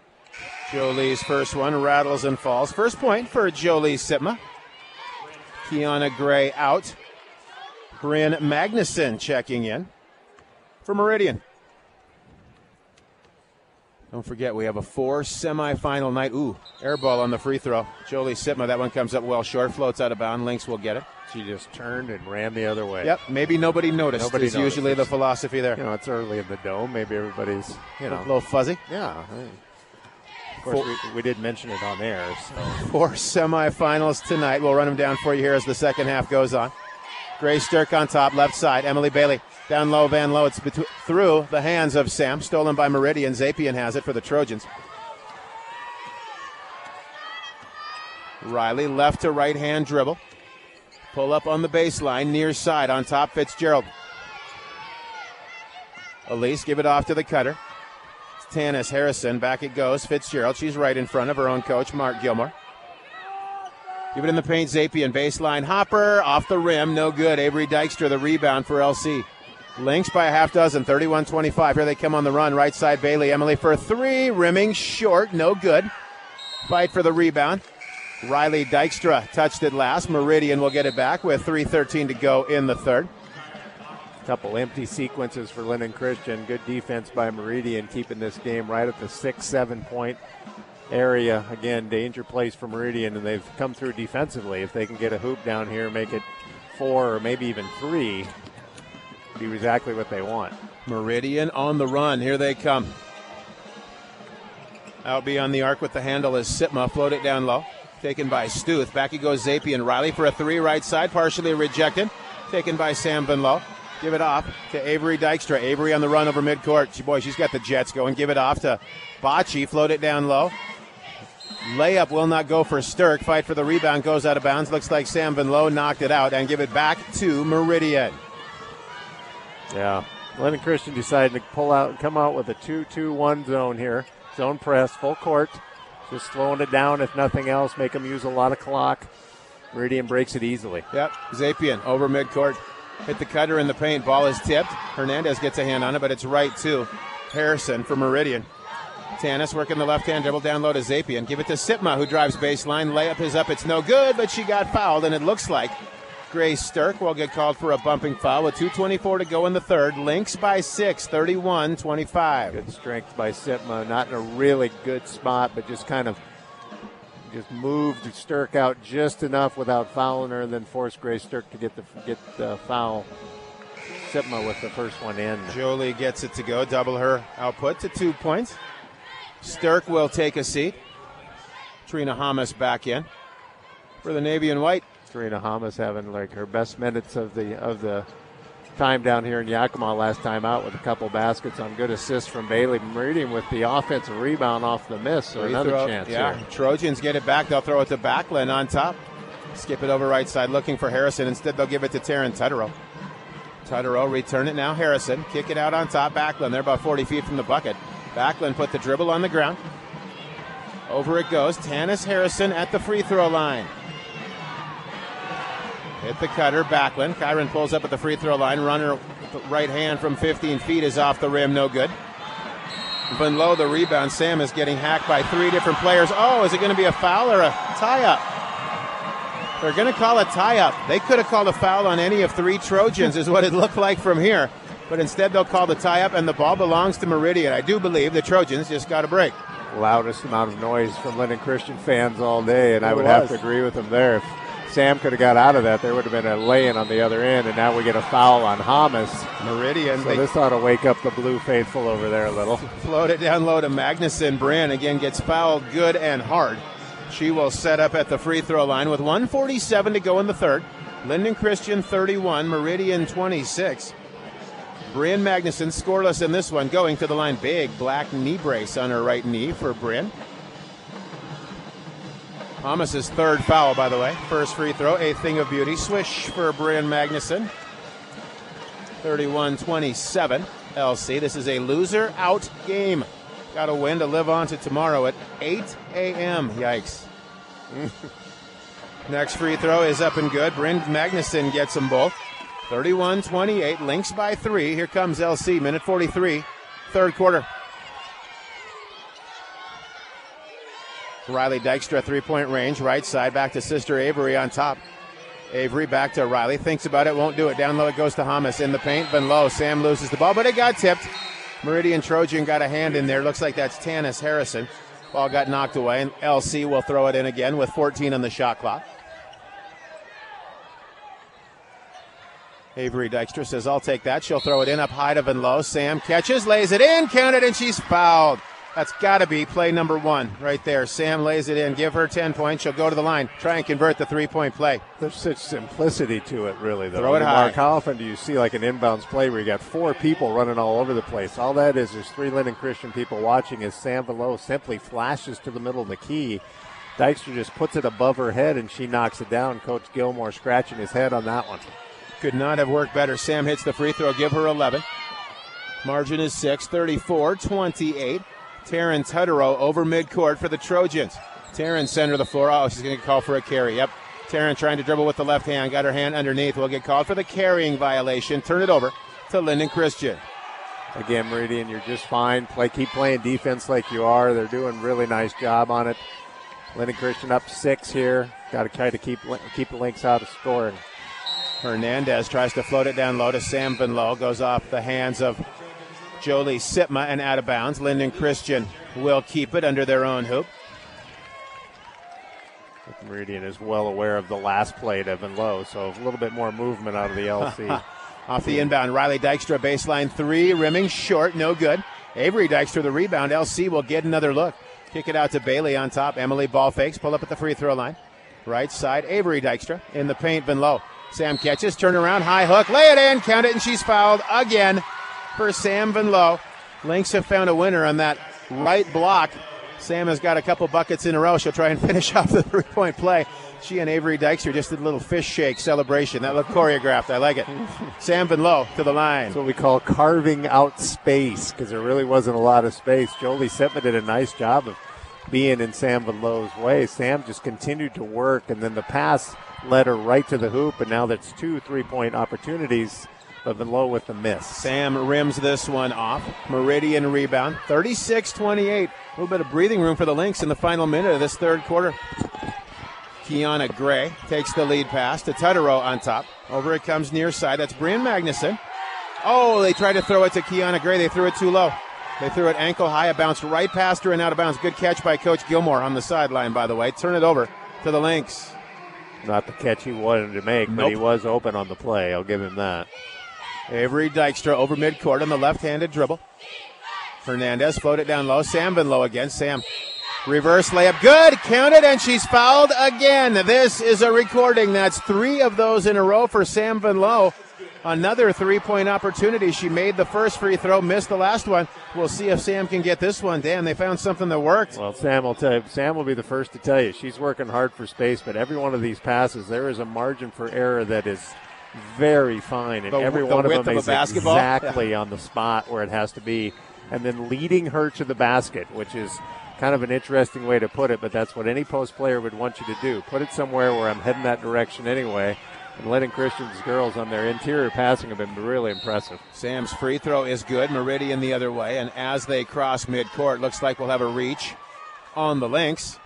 Jolie's first one rattles and falls. First point for Jolie Sipma. Kiana Gray out. Brynn Magnuson checking in for Meridian. Don't forget, we have a four-semifinal night. Ooh, air ball on the free throw. Jolie Sipma, that one comes up well short, floats out of bound. Lynx will get it. She just turned and ran the other way. Yep, maybe nobody noticed. Nobody noticed. Usually the philosophy there. You know, it's early in the dome. Maybe everybody's, you know. A little fuzzy. Yeah. Of course, we did mention it on air. So. Four semifinals tonight. We'll run them down for you here as the second half goes on. Grace Stirk on top, left side. Emily Bailey. Down low, VanLoo. It's through the hands of Sam. Stolen by Meridian. Zapien has it for the Trojans. Riley, left to right hand dribble. Pull up on the baseline, near side. On top, FitzGerald. Ellesse, give it off to the cutter. It's Tannis Harrison. Back it goes. FitzGerald. She's right in front of her own coach, Mark Gilmore. Give it in the paint, Zapien. Baseline hopper. Off the rim. No good. Avery Dykstra, the rebound for LC. Lynx by a half dozen, 31-25. Here they come on the run. Right side, Bailey. Emily for three. Rimming short. No good. Fight for the rebound. Riley Dykstra touched it last. Meridian will get it back with 3:13 to go in the third. Couple empty sequences for Lynden Christian. Good defense by Meridian, keeping this game right at the 6-7 point area. Again, danger place for Meridian, and they've come through defensively. If they can get a hoop down here, make it four or maybe even three, be exactly what they want. Meridian on the run. Here they come. Out beyond the arc with the handle is Sipma. Float it down low. Taken by Stuth. Back he goes Zapien. Riley for a three right side. Partially rejected. Taken by Sam VanLoo. Give it off to Avery Dykstra. Avery on the run over midcourt. Boy, she's got the jets going. Give it off to Bocce. Float it down low. Layup will not go for Stirk. Fight for the rebound. Goes out of bounds. Looks like Sam VanLoo knocked it out. And give it back to Meridian. Yeah, Lynden Christian decided to pull out and come out with a 2-2-1 zone here. Zone press, full court, just slowing it down if nothing else, make them use a lot of clock. Meridian breaks it easily. Yep, Zapien over midcourt, hit the cutter in the paint, ball is tipped. Hernandez gets a hand on it, but it's right to Harrison for Meridian. Tannis working the left hand, dribble down low to Zapien, give it to Sipma who drives baseline, layup is up, it's no good, but she got fouled, and it looks like Grace Stirk will get called for a bumping foul with 2:24 to go in the third. Lynx by 6, 31-25. Good strength by Sipma. Not in a really good spot, but just kind of just moved Stirk out just enough without fouling her, and then forced Grace Stirk to get the foul. Sipma with the first one in. Jolie gets it to go. Double her output to 2 points. Stirk will take a seat. Trina Hamas back in for the Navy and White. Trina Hamas having like her best minutes of the time down here in Yakima last time out with a couple baskets on good assists from Bailey. Meridian with the offensive rebound off the miss, so another chance here. Trojans get it back. They'll throw it to Baklund on top. Skip it over right side looking for Harrison. Instead, they'll give it to Taryn Tudero. Tudero return it now. Harrison kick it out on top. Baklund, they're about 40 feet from the bucket. Baklund put the dribble on the ground. Over it goes. Tannis Harrison at the free throw line. Hit the cutter, Baklund. Kyrin pulls up at the free throw line. Runner right hand from 15 feet is off the rim, no good. VanLoo the rebound. Sam is getting hacked by three different players. Oh, is it going to be a foul or a tie-up? They're going to call a tie-up. They could have called a foul on any of three Trojans is what it looked like from here. But instead they'll call the tie-up, and the ball belongs to Meridian. I do believe the Trojans just got a break. Loudest amount of noise from Lynden Christian fans all day, and I would have to agree with them there. Sam could have got out of that. There would have been a lay-in on the other end, and now we get a foul on Hamas. Meridian. So this ought to wake up the blue faithful over there a little. Float it down low to Magnuson. Brynn again gets fouled good and hard. She will set up at the free throw line with 1:47 to go in the third. Lynden Christian 31, Meridian 26. Brynn Magnuson scoreless in this one, going to the line. Big black knee brace on her right knee for Brynn. Hamas' third foul, by the way. First free throw, a thing of beauty. Swish for Brynn Magnuson. 31-27, LC. This is a loser-out game. Got a win to live on to tomorrow at 8 a.m. Yikes. Next free throw is up and good. Brynn Magnuson gets them both. 31-28, Lynx by 3. Here comes LC, minute 43, third quarter. Riley Dykstra, three-point range, right side, back to sister Avery on top. Avery back to Riley, thinks about it, won't do it. Down low it goes to Hamas in the paint, VanLoo. Sam loses the ball, but it got tipped. Meridian Trojan got a hand in there. Looks like that's Tannis Harrison. Ball got knocked away, and LC will throw it in again with 14 on the shot clock. Avery Dykstra says, I'll take that. She'll throw it in up high to VanLoo. Sam catches, lays it in, counted, and she's fouled. That's got to be play number one right there. Sam lays it in. Give her 10 points. She'll go to the line. Try and convert the three-point play. There's such simplicity to it, really, though. Throw it high. Mark, how often do you see like an inbounds play where you got four people running all over the place? All that is there's three Lynden Christian people watching as Sam VanLoo simply flashes to the middle of the key. Dykstra just puts it above her head, and she knocks it down. Coach Gilmore scratching his head on that one. Could not have worked better. Sam hits the free throw. Give her 11. Margin is 6, 34-28. Taryn Tudero over midcourt for the Trojans. Taryn center of the floor. Oh, she's going to call for a carry. Yep. Taryn trying to dribble with the left hand. Got her hand underneath. Will get called for the carrying violation. Turn it over to Lynden Christian. Again, Meridian, you're just fine. Keep playing defense like you are. They're doing a really nice job on it. Lynden Christian up 6 here. Got to try to keep the Lynx out of scoring. Hernandez tries to float it down low to Sam VanLoo. Goes off the hands of Jolie Sipma and out of bounds. Lynden Christian will keep it under their own hoop. Meridian is well aware of the last play to VanLoo, so a little bit more movement out of the LC. Off the inbound, Riley Dykstra, baseline three, rimming short, no good. Avery Dykstra, the rebound. LC will get another look. Kick it out to Bailey on top. Emily ball fakes, pull up at the free throw line. Right side, Avery Dykstra in the paint, VanLoo. Sam catches, turn around, high hook, lay it in, count it, and she's fouled again for Sam VanLoo. Lynx have found a winner on that right block. Sam has got a couple buckets in a row. She'll try and finish off the three-point play. She and Avery Dykstra just did a little fish shake celebration. That looked choreographed. I like it. Sam VanLoo to the line. That's what we call carving out space, because there really wasn't a lot of space. Jolie Sipma did a nice job of being in Sam VanLoo's way. Sam just continued to work, and then the pass led her right to the hoop, and now that's 2 3-point opportunities. But VanLoo with the miss. Sam rims this one off. Meridian rebound. 36-28. A little bit of breathing room for the Lynx in the final minute of this third quarter. Kiana Gray takes the lead pass to Tudero on top. Over it comes near side. That's Brynn Magnuson. Oh, they tried to throw it to Kiana Gray. They threw it too low. They threw it ankle high. It bounced right past her and out of bounds. Good catch by Coach Gilmore on the sideline, by the way. Turn it over to the Lynx. Not the catch he wanted to make, but he was open on the play. I'll give him that. Avery Dykstra over midcourt on the left-handed dribble. Hernandez float it down low. Sam VanLoo again. Sam reverse layup. Good. Counted, and she's fouled again. This is a recording. That's 3 of those in a row for Sam VanLoo. Another three-point opportunity. She made the first free throw, missed the last one. We'll see if Sam can get this one. Damn, they found something that worked. Well, Sam will be the first to tell you. She's working hard for space, but every one of these passes, there is a margin for error that is very fine, and every one of them is exactly on the spot where it has to be, and then leading her to the basket, which is kind of an interesting way to put it, but that's what any post player would want you to do. Put it somewhere where I'm heading that direction anyway, and Lynden Christian's girls on their interior passing have been really impressive. Sam's free throw is good, Meridian the other way, and as they cross midcourt, looks like we'll have a reach on the Lynx.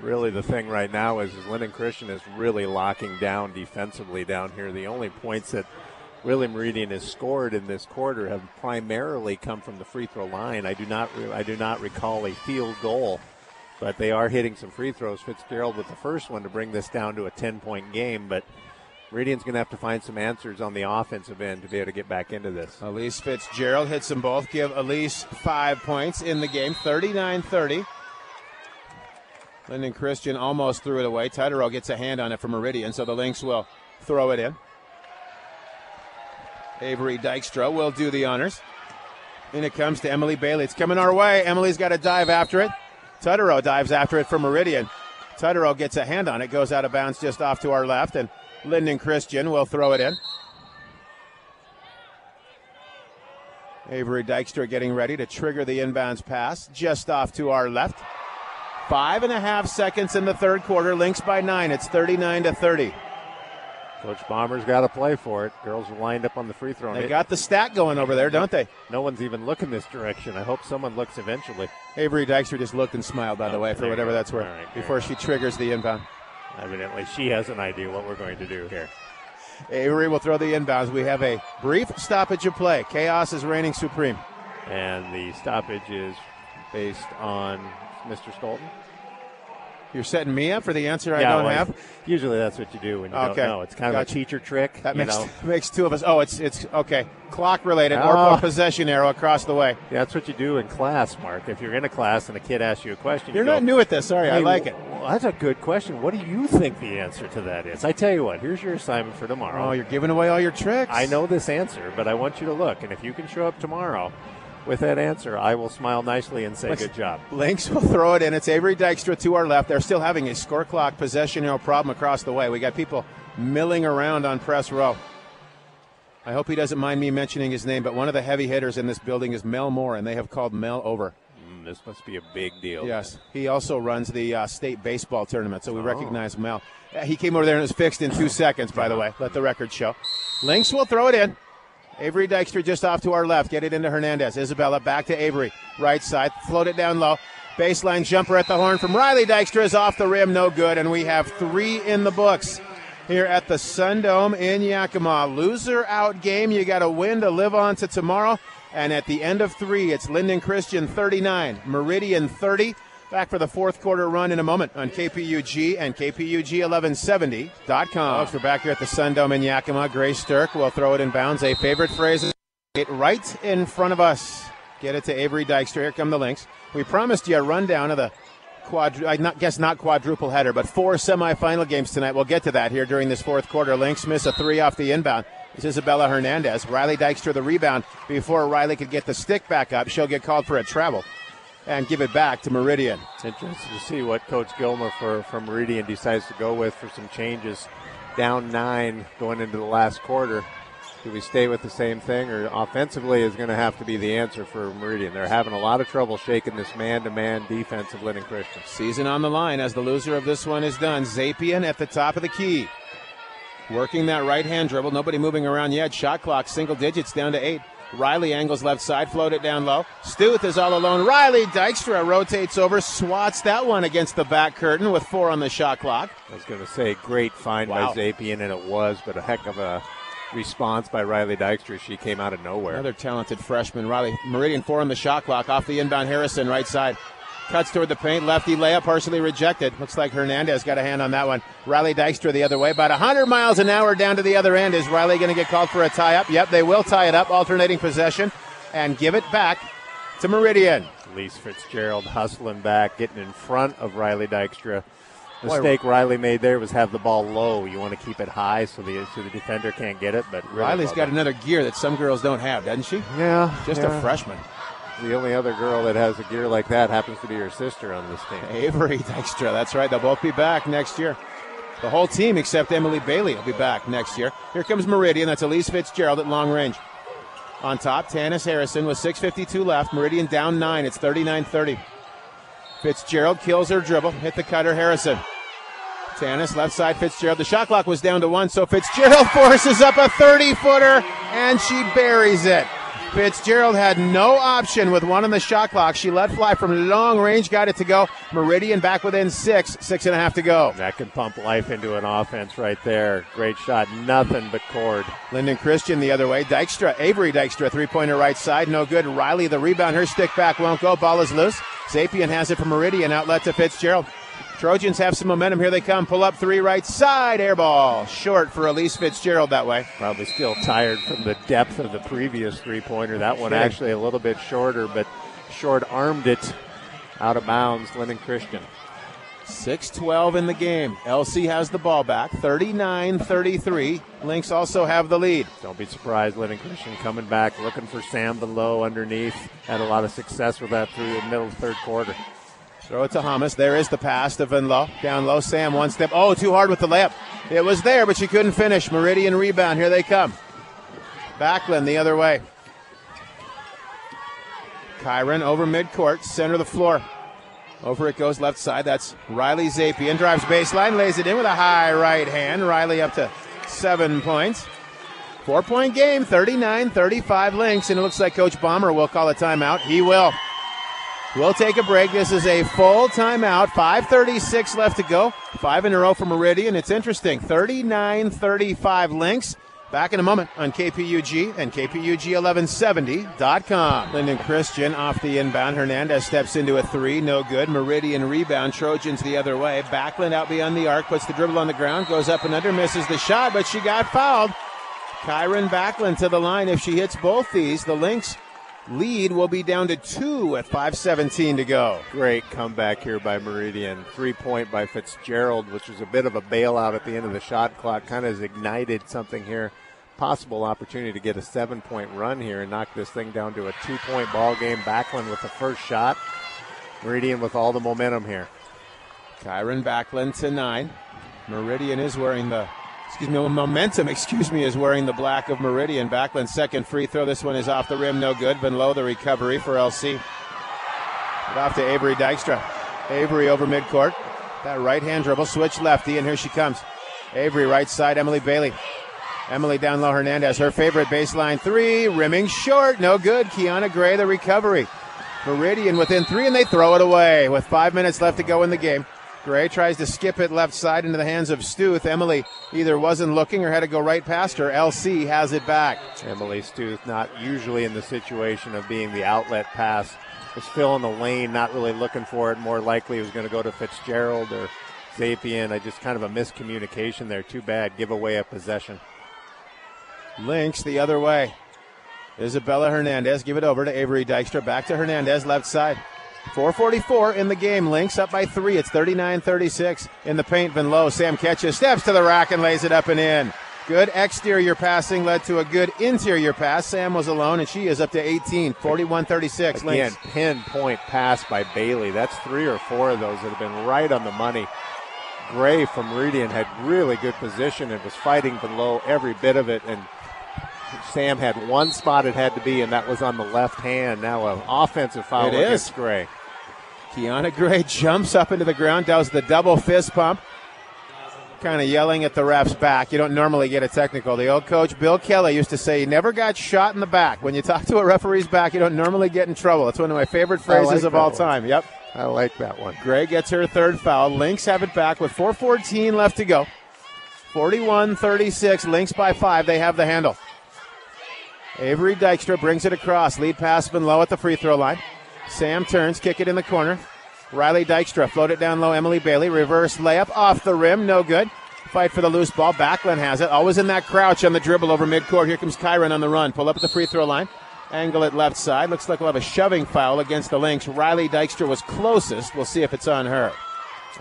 Really the thing right now is Lynden Christian is really locking down defensively down here. The only points that really Meridian has scored in this quarter have primarily come from the free throw line. I do not recall a field goal, but they are hitting some free throws. FitzGerald with the first one to bring this down to a 10-point game, but Meridian's going to have to find some answers on the offensive end to be able to get back into this. Ellesse FitzGerald hits them both. Give Ellesse 5 points in the game, 39-30. Lynden Christian almost threw it away. Tudero gets a hand on it from Meridian, so the Lynx will throw it in. Avery Dykstra will do the honors. And it comes to Emily Bailey. It's coming our way. Emily's got to dive after it. Tudero dives after it from Meridian. Tudero gets a hand on it, goes out of bounds just off to our left, and Lynden Christian will throw it in. Avery Dykstra getting ready to trigger the inbounds pass just off to our left. 5.5 seconds in the third quarter. Lynx by 9. It's 39-30. Coach Bomber's got to play for it. Girls are lined up on the free throw. They got the stack going over there, don't they? No one's even looking this direction. I hope someone looks eventually. Avery Dykstra just looked and smiled, by the way, for whatever that's worth, right, before she triggers the inbound. Evidently, she has an idea what we're going to do here. Avery will throw the inbounds. We have a brief stoppage of play. Chaos is reigning supreme. And the stoppage is based on... Mr. Stolten? You're setting me up for the answer I don't have? Usually that's what you do when you don't know. It's kind of a teacher trick. That makes two of us. Oh, it's okay. Clock related or possession arrow across the way. Yeah, that's what you do in class, Mark. If you're in a class and a kid asks you a question. You're not new at this. Sorry, hey, I like it. Well, that's a good question. What do you think the answer to that is? I tell you what, here's your assignment for tomorrow. Oh, you're giving away all your tricks. I know this answer, but I want you to look. And if you can show up tomorrow with that answer, I will smile nicely and say good job. Lynx will throw it in. It's Avery Dykstra to our left. They're still having a score clock possession arrow problem across the way. We got people milling around on press row. I hope he doesn't mind me mentioning his name, but one of the heavy hitters in this building is Mel Moore, and they have called Mel over. This must be a big deal. Yes. He also runs the state baseball tournament, so we recognize him now. He came over there and was fixed in 2 seconds, by the way. Let the record show. Lynx will throw it in. Avery Dykstra just off to our left. Get it into Hernandez. Isabella back to Avery. Right side. Float it down low. Baseline jumper at the horn from Riley Dykstra is off the rim. No good. And we have three in the books here at the Sun Dome in Yakima. Loser out game. You got to win to live on to tomorrow. And at the end of three, it's Lynden Christian 39, Meridian 30. Back for the fourth quarter run in a moment on KPUG and KPUG1170.com. Folks, we're back here at the Sun Dome in Yakima. Grace Stirk will throw it in bounds. A favorite phrase is right in front of us. Get it to Avery Dykstra. Here come the Lynx. We promised you a rundown of the quadruple header, but four semifinal games tonight. We'll get to that here during this fourth quarter. Lynx miss a three off the inbound. It's Isabella Hernandez. Riley Dykstra the rebound before Riley could get the stick back up. She'll get called for a travel and give it back to Meridian. It's interesting to see what Coach Gilmore from Meridian decides to go with for some changes. Down 9 going into the last quarter. Do we stay with the same thing, or offensively is going to have to be the answer for Meridian? They're having a lot of trouble shaking this man-to-man defense of Lynden Christian. Season on the line as the loser of this one is done. Zapien at the top of the key. Working that right-hand dribble. Nobody moving around yet. Shot clock, single digits, down to 8. Riley angles left side, float it down low. Stuth is all alone. Riley Dykstra rotates over, swats that one against the back curtain with 4 on the shot clock. I was going to say, great find by Zapien, and it was, but a heck of a response by Riley Dykstra. She came out of nowhere. Another talented freshman. Riley, Meridian 4 on the shot clock, off the inbound Harrison, right side. Cuts toward the paint, lefty layup, partially rejected. Looks like Hernandez got a hand on that one. Riley Dykstra the other way, about 100 miles an hour down to the other end. Is Riley going to get called for a tie-up? Yep, they will tie it up, alternating possession, and give it back to Meridian. Ellesse FitzGerald hustling back, getting in front of Riley Dykstra. The mistake Riley made there was have the ball low. You want to keep it high so the defender can't get it. But really Riley's got another gear that some girls don't have, doesn't she? Yeah. Just a freshman. The only other girl that has a gear like that happens to be her sister on this team. Avery Dykstra, that's right. They'll both be back next year. The whole team except Emily Bailey will be back next year. Here comes Meridian. That's Ellesse FitzGerald at long range. On top, Tannis Harrison with 6:52 left. Meridian down 9. It's 39-30. FitzGerald kills her dribble. Hit the cutter, Harrison. Tannis, left side, FitzGerald. The shot clock was down to 1, so FitzGerald forces up a 30-footer, and she buries it. FitzGerald had no option with 1 on the shot clock. She let fly from long range, got it to go. Meridian back within 6, 6.5 to go. That can pump life into an offense right there. Great shot, nothing but cord. Lynden Christian the other way. Dykstra, Avery Dykstra, three-pointer right side, no good. Riley the rebound, her stick back won't go. Ball is loose. Zapien has it for Meridian, outlet to FitzGerald. Trojans have some momentum. Here they come. Pull up 3 right side. Air ball. Short for Ellesse FitzGerald that way. Probably still tired from the depth of the previous three-pointer. That one actually a little bit shorter, but short-armed it out of bounds, Lynden Christian. 6:12 in the game. Ellesse has the ball back. 39-33. Lynx also have the lead. Don't be surprised. Lynden Christian coming back, looking for Sam VanLoo underneath. Had a lot of success with that through the middle of the third quarter. Throw it to Hamas. There is the pass to VanLoo. Down low, Sam, 1 step. Oh, too hard with the layup. It was there, but she couldn't finish. Meridian rebound. Here they come. Baklund the other way. Kyrin over midcourt, center of the floor. Over it goes left side. That's Riley Zapien. Drives baseline, lays it in with a high right hand. Riley up to 7 points. 4-point game, 39-35 Lynx, and it looks like Coach Bomber will call a timeout. He will. We'll take a break. This is a full timeout. 5:36 left to go. 5 in a row for Meridian. It's interesting. 39-35 Lynx. Back in a moment on KPUG and KPUG1170.com. Lynden Christian off the inbound. Hernandez steps into a 3. No good. Meridian rebound. Trojans the other way. Baklund out beyond the arc. Puts the dribble on the ground. Goes up and under. Misses the shot, but she got fouled. Kyrin Baklund to the line. If she hits both these, the Lynx lead will be down to 2 at 5:17 to go. Great comeback here by Meridian. 3-point by FitzGerald, which is a bit of a bailout at the end of the shot clock. Kind of has ignited something here. Possible opportunity to get a 7-point run here and knock this thing down to a 2-point ball game. Baklund with the first shot. Meridian with all the momentum here. Kyrin Baklund to 9. Meridian is wearing the Momentum is wearing the black of Meridian. Baklund's second free throw. This one is off the rim, no good. VanLoo the recovery for Ellesse. It off to Avery Dykstra. Avery over midcourt. That right-hand dribble, switch lefty, and here she comes. Avery right side, Emily Bailey. Emily down low, Hernandez, her favorite baseline three, rimming short, no good. Kiana Gray, the recovery. Meridian within three, and they throw it away with 5 minutes left to go in the game. Gray tries to skip it left side into the hands of Stuth. Emily either wasn't looking or had to go right past her. LC has it back. Emily Stuth not usually in the situation of being the outlet pass. Was filling the lane, not really looking for it. More likely it was going to go to FitzGerald or Zapien. Just kind of a miscommunication there. Too bad. Give away a possession. Lynx the other way. Isabella Hernandez. Give it over to Avery Dykstra. Back to Hernandez, left side. 4:44 in the game. Lynx up by three. It's 39-36 in the paint. VanLoo. Sam catches, steps to the rack, and lays it up and in. Good exterior passing led to a good interior pass. Sam was alone, and she is up to 18. 41-36. Again, pinpoint pass by Bailey. That's three or four of those that have been right on the money. Gray from Meridian had really good position and was fighting below every bit of it, and Sam had one spot it had to be, and that was on the left hand. Now an offensive foul against Gray. Kiana Gray jumps up into the ground, does the double fist pump, kind of yelling at the ref's back. You don't normally get a technical. The old coach, Bill Kelly, used to say, you never got shot in the back. When you talk to a referee's back, you don't normally get in trouble. That's one of my favorite phrases of all time. Yep. I like that one. Gray gets her third foul. Lynx have it back with 4:14 left to go. 41-36. Lynx by five. They have the handle. Avery Dykstra brings it across. Lead pass VanLoo at the free throw line. Sam turns, kick it in the corner. Riley Dykstra, float it down low, Emily Bailey, reverse layup, off the rim, no good. Fight for the loose ball, Baklund has it, always in that crouch on the dribble over midcourt. Here comes Kyrin on the run, pull up at the free throw line, angle it left side, looks like we'll have a shoving foul against the Lynx. Riley Dykstra was closest, we'll see if it's on her.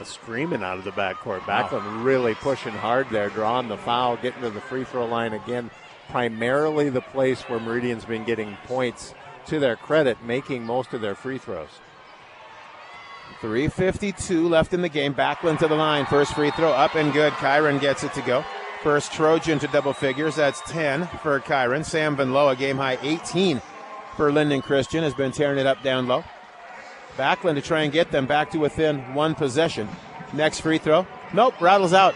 Screaming out of the backcourt, Baklund really pushing hard there, drawing the foul, getting to the free throw line again. Primarily the place where Meridian's been getting points, to their credit, making most of their free throws. 3:52 left in the game. Baklund to the line. First free throw up and good. Kyrin gets it to go. First Trojan to double figures. That's 10 for Kyrin. Sam VanLoo, a game-high 18 for Lynden Christian, has been tearing it up down low. Baklund to try and get them back to within one possession. Next free throw. Nope, rattles out.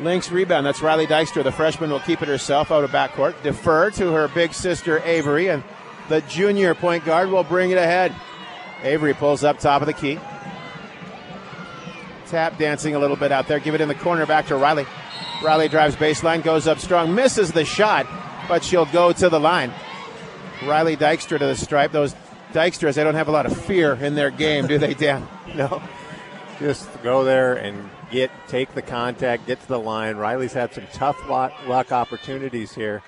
Lynx rebound. That's Riley Dykstra. The freshman will keep it herself out of backcourt. Defer to her big sister Avery, and the junior point guard will bring it ahead. Avery pulls up top of the key. Tap dancing a little bit out there. Give it in the corner back to Riley. Riley drives baseline, goes up strong, misses the shot, but she'll go to the line. Riley Dykstra to the stripe. Those Dykstras, they don't have a lot of fear in their game, do they, Dan? No. Just go there and take the contact, get to the line. Riley's had some tough luck opportunities here,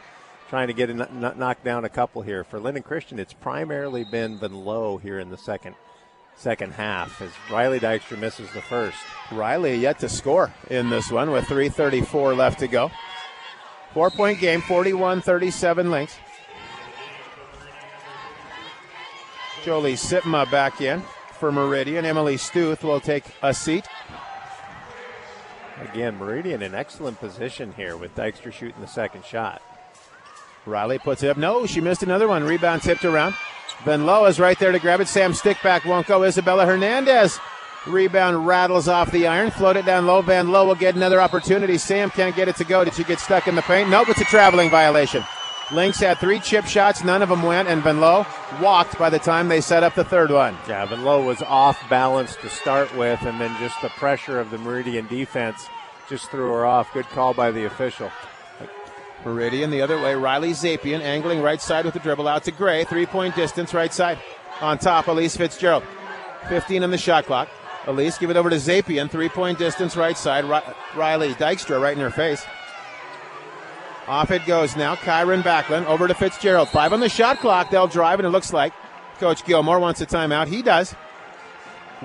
trying to get knock down a couple here. For Lynden Christian, it's primarily been VanLoo here in the second half, as Riley Dykstra misses the first. Riley yet to score in this one with 3:34 left to go. 4-point game, 41-37 Lynx. Jolie Sipma back in for Meridian. Emily Stuth will take a seat. Again, Meridian in excellent position here with Dykstra shooting the second shot. Riley puts it up. No, she missed another one. Rebound tipped around. VanLoo is right there to grab it. Sam's stick back won't go. Isabella Hernandez. Rebound rattles off the iron. Float it down low. VanLoo will get another opportunity. Sam can't get it to go. Did she get stuck in the paint? Nope, it's a traveling violation. Lynx had three chip shots. None of them went, and VanLoo walked by the time they set up the third one. Yeah, VanLoo was off balance to start with, and then just the pressure of the Meridian defense just threw her off. Good call by the official. Meridian the other way. Riley Zapien angling right side with the dribble out to Gray. 3-point distance right side. On top, Ellesse FitzGerald. 15 on the shot clock. Ellesse give it over to Zapien. 3-point distance right side. Riley Dykstra right in her face. Off it goes now. Kyrin Baklund over to FitzGerald. 5 on the shot clock. They'll drive, and it looks like Coach Gilmore wants a timeout. He does.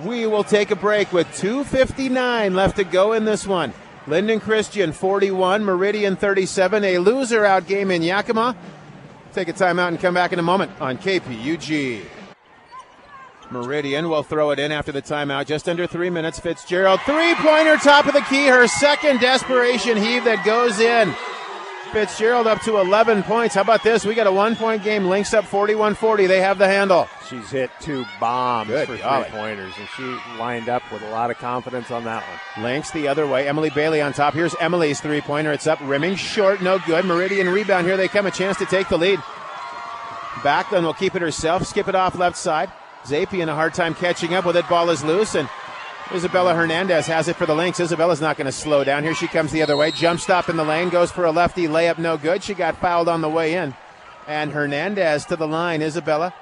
We will take a break with 2:59 left to go in this one. Lynden Christian 41, Meridian 37, a loser-out game in Yakima. Take a timeout and come back in a moment on KPUG. Meridian will throw it in after the timeout. Just under 3 minutes. FitzGerald, three-pointer, top of the key. Her second desperation heave that goes in. FitzGerald up to 11 points. How about this? We got a one-point game. Lynx up 41-40. They have the handle. She's hit two bombs for three-pointers, and she lined up with a lot of confidence on that one. Lynx the other way. Emily Bailey on top. Here's Emily's three-pointer. It's up, rimming short, no good. Meridian rebound. Here they come, a chance to take the lead. Baklund will keep it herself, skip it off left side. Zapien a hard time catching up with it. Ball is loose, and Isabella Hernandez has it for the Lynx. Isabella's not going to slow down. Here she comes the other way. Jump stop in the lane. Goes for a lefty layup. No good. She got fouled on the way in. And Hernandez to the line. Isabella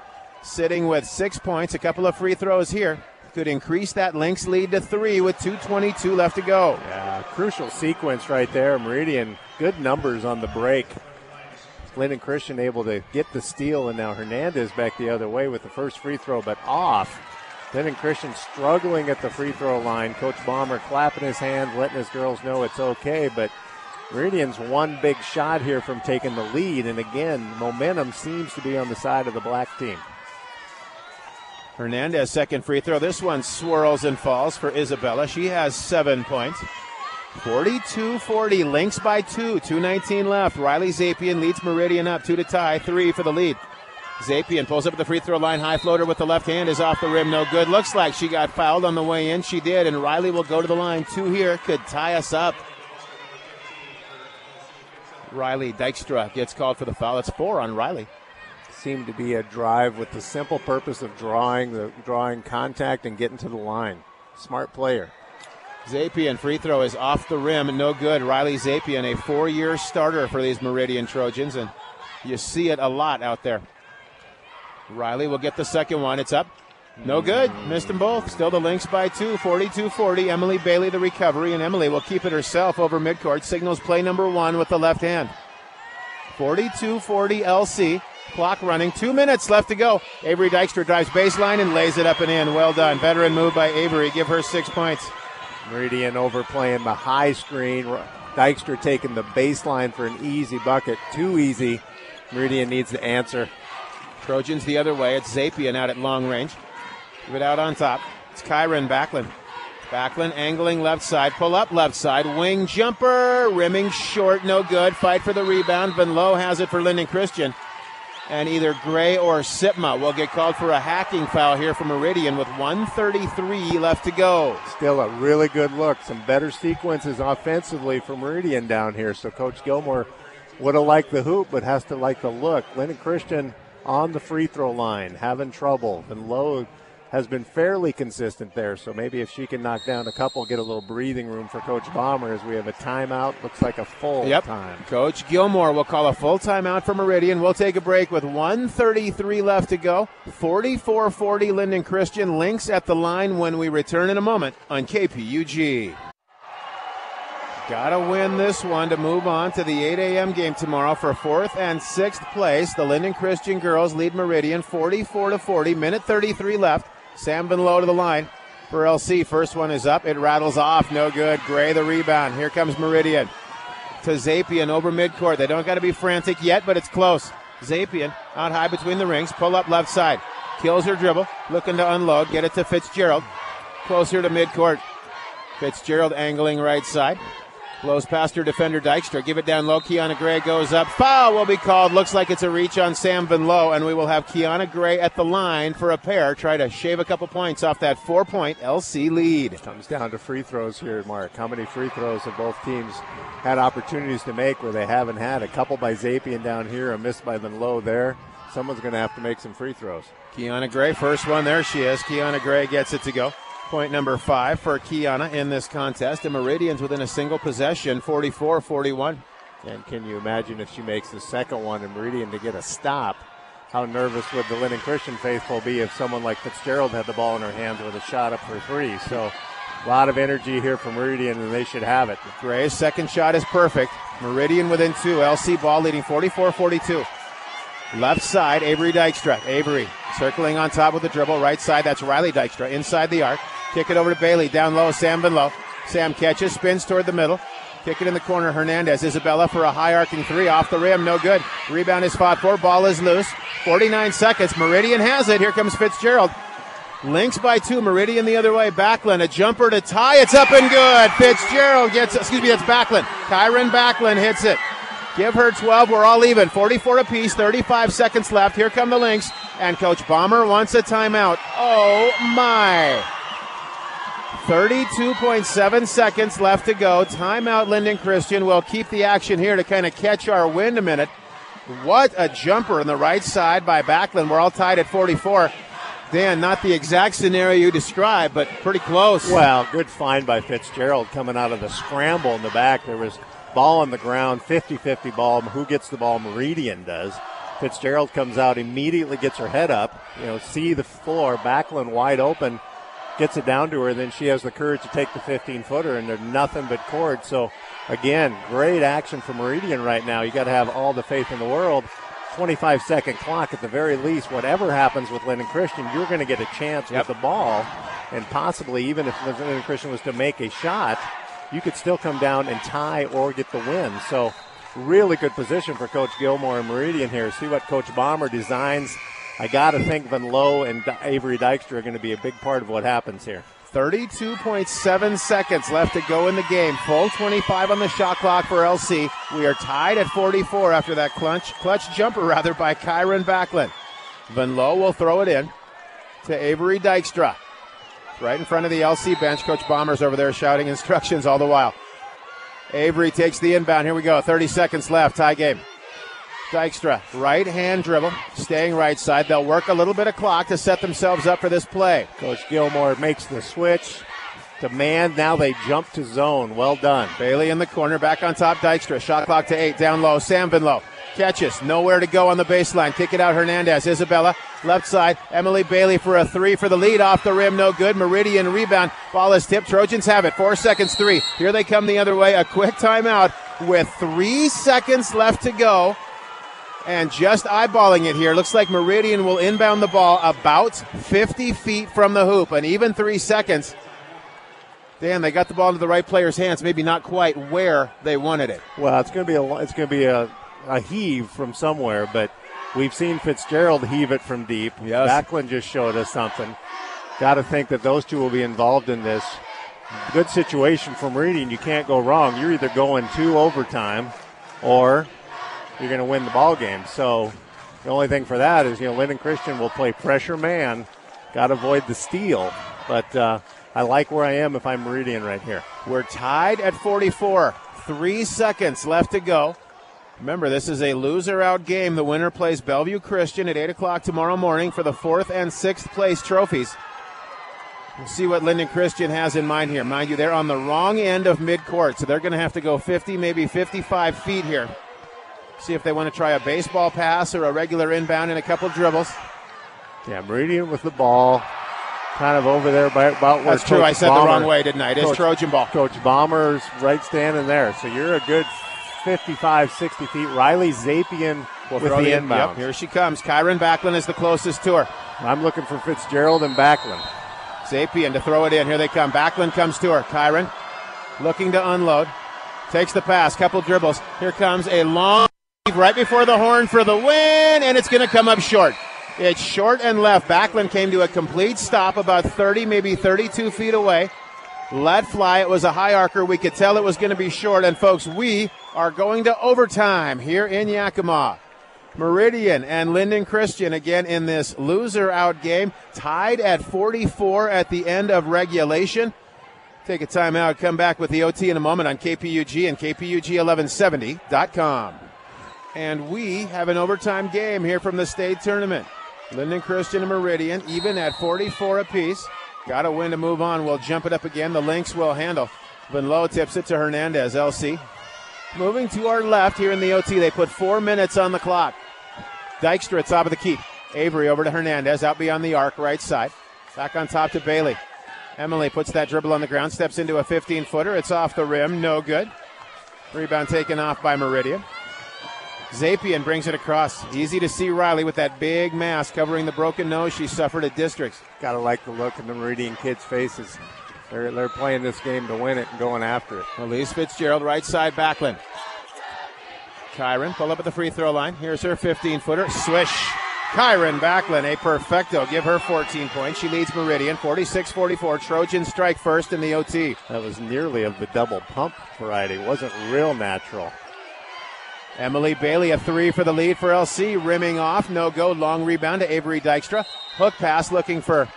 sitting with 6 points. A couple of free throws here could increase that Lynx lead to three with 2:22 left to go. Yeah, crucial sequence right there. Meridian, good numbers on the break. Lynden Christian able to get the steal, and now Hernandez back the other way with the first free throw, but off. Lynden Christian struggling at the free throw line. Coach Bomber clapping his hand, letting his girls know it's okay, but Meridian's one big shot here from taking the lead, and again, momentum seems to be on the side of the black team. Hernandez, second free throw. This one swirls and falls for Isabella. She has 7 points. 42-40, Lynx by two, 2:19 left. Ryley Zapien leads Meridian up, two to tie, three for the lead. Zapien pulls up at the free throw line, high floater with the left hand is off the rim, no good. Looks like she got fouled on the way in, she did, and Riley will go to the line. Two here could tie us up. Riley Dykstra gets called for the foul. It's four on Riley. Seemed to be a drive with the simple purpose of drawing contact and getting to the line. Smart player. Zapien free throw is off the rim, no good. Ryley Zapien, a four-year starter for these Meridian Trojans, and you see it a lot out there. Riley will get the second one. It's up. No good. Missed them both. Still the Lynx by two, 42-40. Emily Bailey the recovery, and Emily will keep it herself over midcourt. Signals play number one with the left hand. 42-40 LC. Clock running. 2 minutes left to go. Avery Dykstra drives baseline and lays it up and in. Well done. Veteran move by Avery. Give her 6 points. Meridian overplaying the high screen. Dykstra taking the baseline for an easy bucket. Too easy. Meridian needs the answer. Trojans the other way. It's Zapien out at long range. Give it out on top. It's Kyrin Baklund. Baklund angling left side. Pull up left side. Wing jumper. Rimming short. No good. Fight for the rebound. VanLoo has it for Lynden Christian. And either Gray or Sipma will get called for a hacking foul here from Meridian with 1:33 left to go. Still a really good look. Some better sequences offensively from Meridian down here. So Coach Gilmore would have liked the hoop, but has to like the look. Lynden Christian on the free throw line, having trouble. And Lowe has been fairly consistent there. So maybe if she can knock down a couple, get a little breathing room for Coach Bomber as we have a timeout. Looks like a full time. Coach Gilmore will call a full timeout for Meridian. We'll take a break with 1:33 left to go. 44-40 Lynden Christian. Lynx at the line when we return in a moment on KPUG. Gotta win this one to move on to the 8 a.m. game tomorrow for 4th and 6th place. The Lynden Christian girls lead Meridian 44-40. Minute 33 left. Sam VanLoo to the line for LC. First one is up. It rattles off. No good. Gray the rebound. Here comes Meridian to Zapien over midcourt. They don't got to be frantic yet, but it's close. Zapien out high between the rings. Pull up left side. Kills her dribble. Looking to unload. Get it to FitzGerald. Closer to midcourt. FitzGerald angling right side. Blows past her defender Dykstra. Give it down low. Kiana Gray goes up. Foul will be called. Looks like it's a reach on Sam VanLoo, and we will have Kiana Gray at the line for a pair. Try to shave a couple points off that 4-point LC lead. Comes down to free throws here, Mark. How many free throws have both teams had opportunities to make where they haven't had? A couple by Zapien down here, a miss by VanLoo there. Someone's going to have to make some free throws. Kiana Gray, first one. There she is. Kiana Gray gets it to go. Point number 5 for Kiana in this contest, and Meridian's within a single possession, 44-41. And can you imagine if she makes the second one and Meridian to get a stop? How nervous would the Lynden Christian faithful be if someone like FitzGerald had the ball in her hands with a shot up for three? So a lot of energy here from Meridian, and they should have it. Gray's second shot is perfect. Meridian within two. LC ball leading 44-42. Left side, Avery Dykstra. Avery circling on top with the dribble. Right side, that's Riley Dykstra inside the arc. Kick it over to Bailey. Down low, Sam VanLoo. Sam catches, spins toward the middle. Kick it in the corner, Hernandez. Isabella for a high arcing three. Off the rim, no good. Rebound is fought for. Ball is loose. 49 seconds. Meridian has it. Here comes FitzGerald. Lynx by two. Meridian the other way. Baklund, a jumper to tie. It's up and good. FitzGerald gets, that's Baklund. Kyrin Baklund hits it. Give her 12. We're all even. 44 apiece. 35 seconds left. Here come the Lynx. And Coach Bomber wants a timeout. Oh, my. 32.7 seconds left to go. Timeout, Lynden Christian. We'll keep the action here to kind of catch our wind a minute. What a jumper on the right side by Baklund. We're all tied at 44. Dan, not the exact scenario you described, but pretty close. Well, good find by FitzGerald coming out of the scramble in the back. There was ball on the ground, 50-50 ball. Who gets the ball? Meridian does. FitzGerald comes out, immediately gets her head up, see the floor. Baklund wide open, gets it down to her. Then she has the courage to take the 15-footer, and they're nothing but cord. So, again, great action from Meridian right now. You got to have all the faith in the world. 25-second clock at the very least. Whatever happens with Lynden Christian, you're going to get a chance with the ball, and possibly even if Lynden Christian was to make a shot, you could still come down and tie or get the win. So really good position for Coach Gilmore and Meridian here. See what Coach Bomber designs. I got to think VanLoo and Avery Dykstra are going to be a big part of what happens here. 32.7 seconds left to go in the game. Full 25 on the shot clock for LC. We are tied at 44 after that clutch jumper rather by Kyrin Baklund. VanLoo will throw it in to Avery Dykstra. Right in front of the LC bench. Coach Bomber's over there shouting instructions all the while. Avery takes the inbound. Here we go. 30 seconds left. Tie game. Dykstra, right hand dribble, staying right side. They'll work a little bit of clock to set themselves up for this play. Coach Gilmore makes the switch to man. Now they jump to zone. Well done. Bailey in the corner, back on top. Dykstra, shot clock to 8, down low. Sam VanLoo catches, nowhere to go on the baseline. Kick it out, Hernandez. Isabella, left side. Emily Bailey for a 3 for the lead. Off the rim, no good. Meridian rebound. Ball is tipped. Trojans have it. 4 seconds, 3. Here they come the other way. A quick timeout with 3 seconds left to go. And just eyeballing it here, looks like Meridian will inbound the ball about 50 feet from the hoop. An even 3 seconds. Dan, they got the ball into the right player's hands, maybe not quite where they wanted it. Well, it's going to be a heave from somewhere, but we've seen FitzGerald heave it from deep. Yes. Baklund just showed us something. Got to think that those two will be involved in this. Good situation for Meridian. You can't go wrong. You're either going to overtime or you're going to win the ball game. So the only thing for that is, Lynden Christian will play pressure man. Got to avoid the steal. But I like where I am if I'm Meridian right here. We're tied at 44. 3 seconds left to go. Remember, this is a loser-out game. The winner plays Bellevue Christian at 8 o'clock tomorrow morning for the 4th and 6th place trophies. We'll see what Lynden Christian has in mind here. Mind you, they're on the wrong end of midcourt, so they're going to have to go 50, maybe 55 feet here. See if they want to try a baseball pass or a regular inbound and a couple dribbles. Yeah, Meridian with the ball, kind of over there by about where. That's true. I said the wrong way, didn't I? It is Trojan ball. Coach Bomber's right standing there. So you're a good 55, 60 feet. Ryley Zapien with the inbound. Yep, here she comes. Kyrin Baklund is the closest to her. I'm looking for FitzGerald and Baklund. Zapien to throw it in. Here they come. Baklund comes to her. Kyrin looking to unload. Takes the pass. Couple dribbles. Here comes a long right before the horn for the win, and it's going to come up short. It's short and left. Baklund came to a complete stop about 30, maybe 32 feet away. Let fly. It was a high arcer. We could tell it was going to be short, and folks, we are going to overtime here in Yakima. Meridian and Lynden Christian again in this loser-out game, tied at 44 at the end of regulation. Take a timeout. Come back with the OT in a moment on KPUG and KPUG1170.com. And we have an overtime game here from the state tournament. Lynden Christian and Meridian even at 44 apiece. Got a win to move on. We'll jump it up again. The Lynx will handle. VanLoo tips it to Hernandez, LC. Moving to our left here in the OT. They put 4 minutes on the clock. Dykstra at top of the key. Avery over to Hernandez, out beyond the arc, right side. Back on top to Bailey. Emily puts that dribble on the ground, steps into a 15-footer. It's off the rim, no good. Rebound taken off by Meridian. Zapien brings it across. Easy to see Riley with that big mask covering the broken nose she suffered at districts. Got to like the look in the Meridian kids' faces. They're playing this game to win it and going after it. Ellesse FitzGerald, right side, Baklund. Kyrin, pull up at the free throw line. Here's her 15-footer. Swish. Kyrin Baklund, a perfecto. Give her 14 points. She leads Meridian 46-44. Trojans strike first in the OT. That was nearly of the double pump variety. It wasn't real natural. Emily Bailey, a three for the lead for LC. Rimming off, no go, long rebound to Avery Dykstra. Hook pass looking for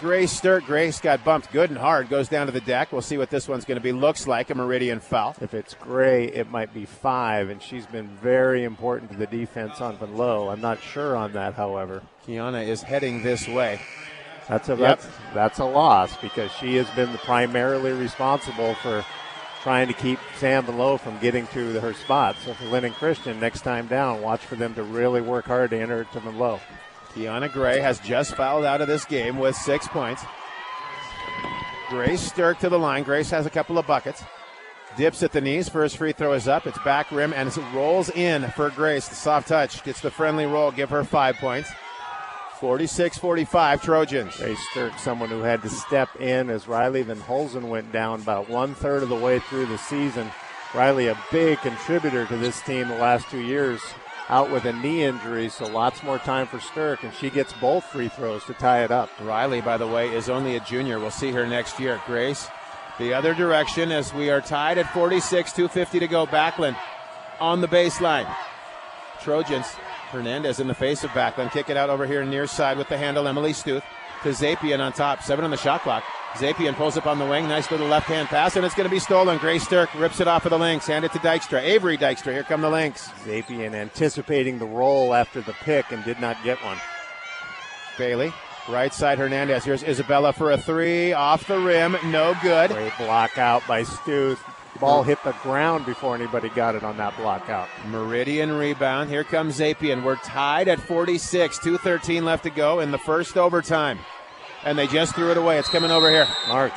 Grace Stirk. Grace got bumped good and hard, goes down to the deck. We'll see what this one's going to be. Looks like a Meridian foul. If it's Gray, it might be five, and she's been very important to the defense on VanLoo. I'm not sure on that, however. Kiana is heading this way. That's a loss because she has been primarily responsible for trying to keep Sam VanLoo from getting to her spot. So for Lynden Christian, next time down, watch for them to really work hard to enter to VanLoo. Kiana Gray has just fouled out of this game with 6 points. Grace Stirk to the line. Grace has a couple of buckets. Dips at the knees. First free throw is up. It's back rim and it rolls in for Grace. The soft touch gets the friendly roll. Give her 5 points. 46-45 Trojans. Grace Stirk, someone who had to step in as Riley Van Holzen went down about one-third of the way through the season. Riley, a big contributor to this team the last 2 years, out with a knee injury, so lots more time for Stirk, and she gets both free throws to tie it up. Riley, by the way, is only a junior. We'll see her next year. Grace, the other direction as we are tied at 46, 2:50 to go. Baklund on the baseline. Trojans. Hernandez in the face of Baklund. Kick it out over here near side with the handle. Emily Stuth to Zapien on top. 7 on the shot clock. Zapien pulls up on the wing. Nice little left-hand pass, and it's going to be stolen. Grace Stirk rips it off of the Lynx. Hand it to Dykstra. Avery Dykstra. Here come the Lynx. Zapien anticipating the roll after the pick and did not get one. Bailey. Right side Hernandez. Here's Isabella for a three. Off the rim. No good. Great block out by Stuth. Ball hit the ground before anybody got it on that block out. Meridian rebound. Here comes Zapien. We're tied at 46. 2:13 left to go in the first overtime. And they just threw it away. It's coming over here. Mark.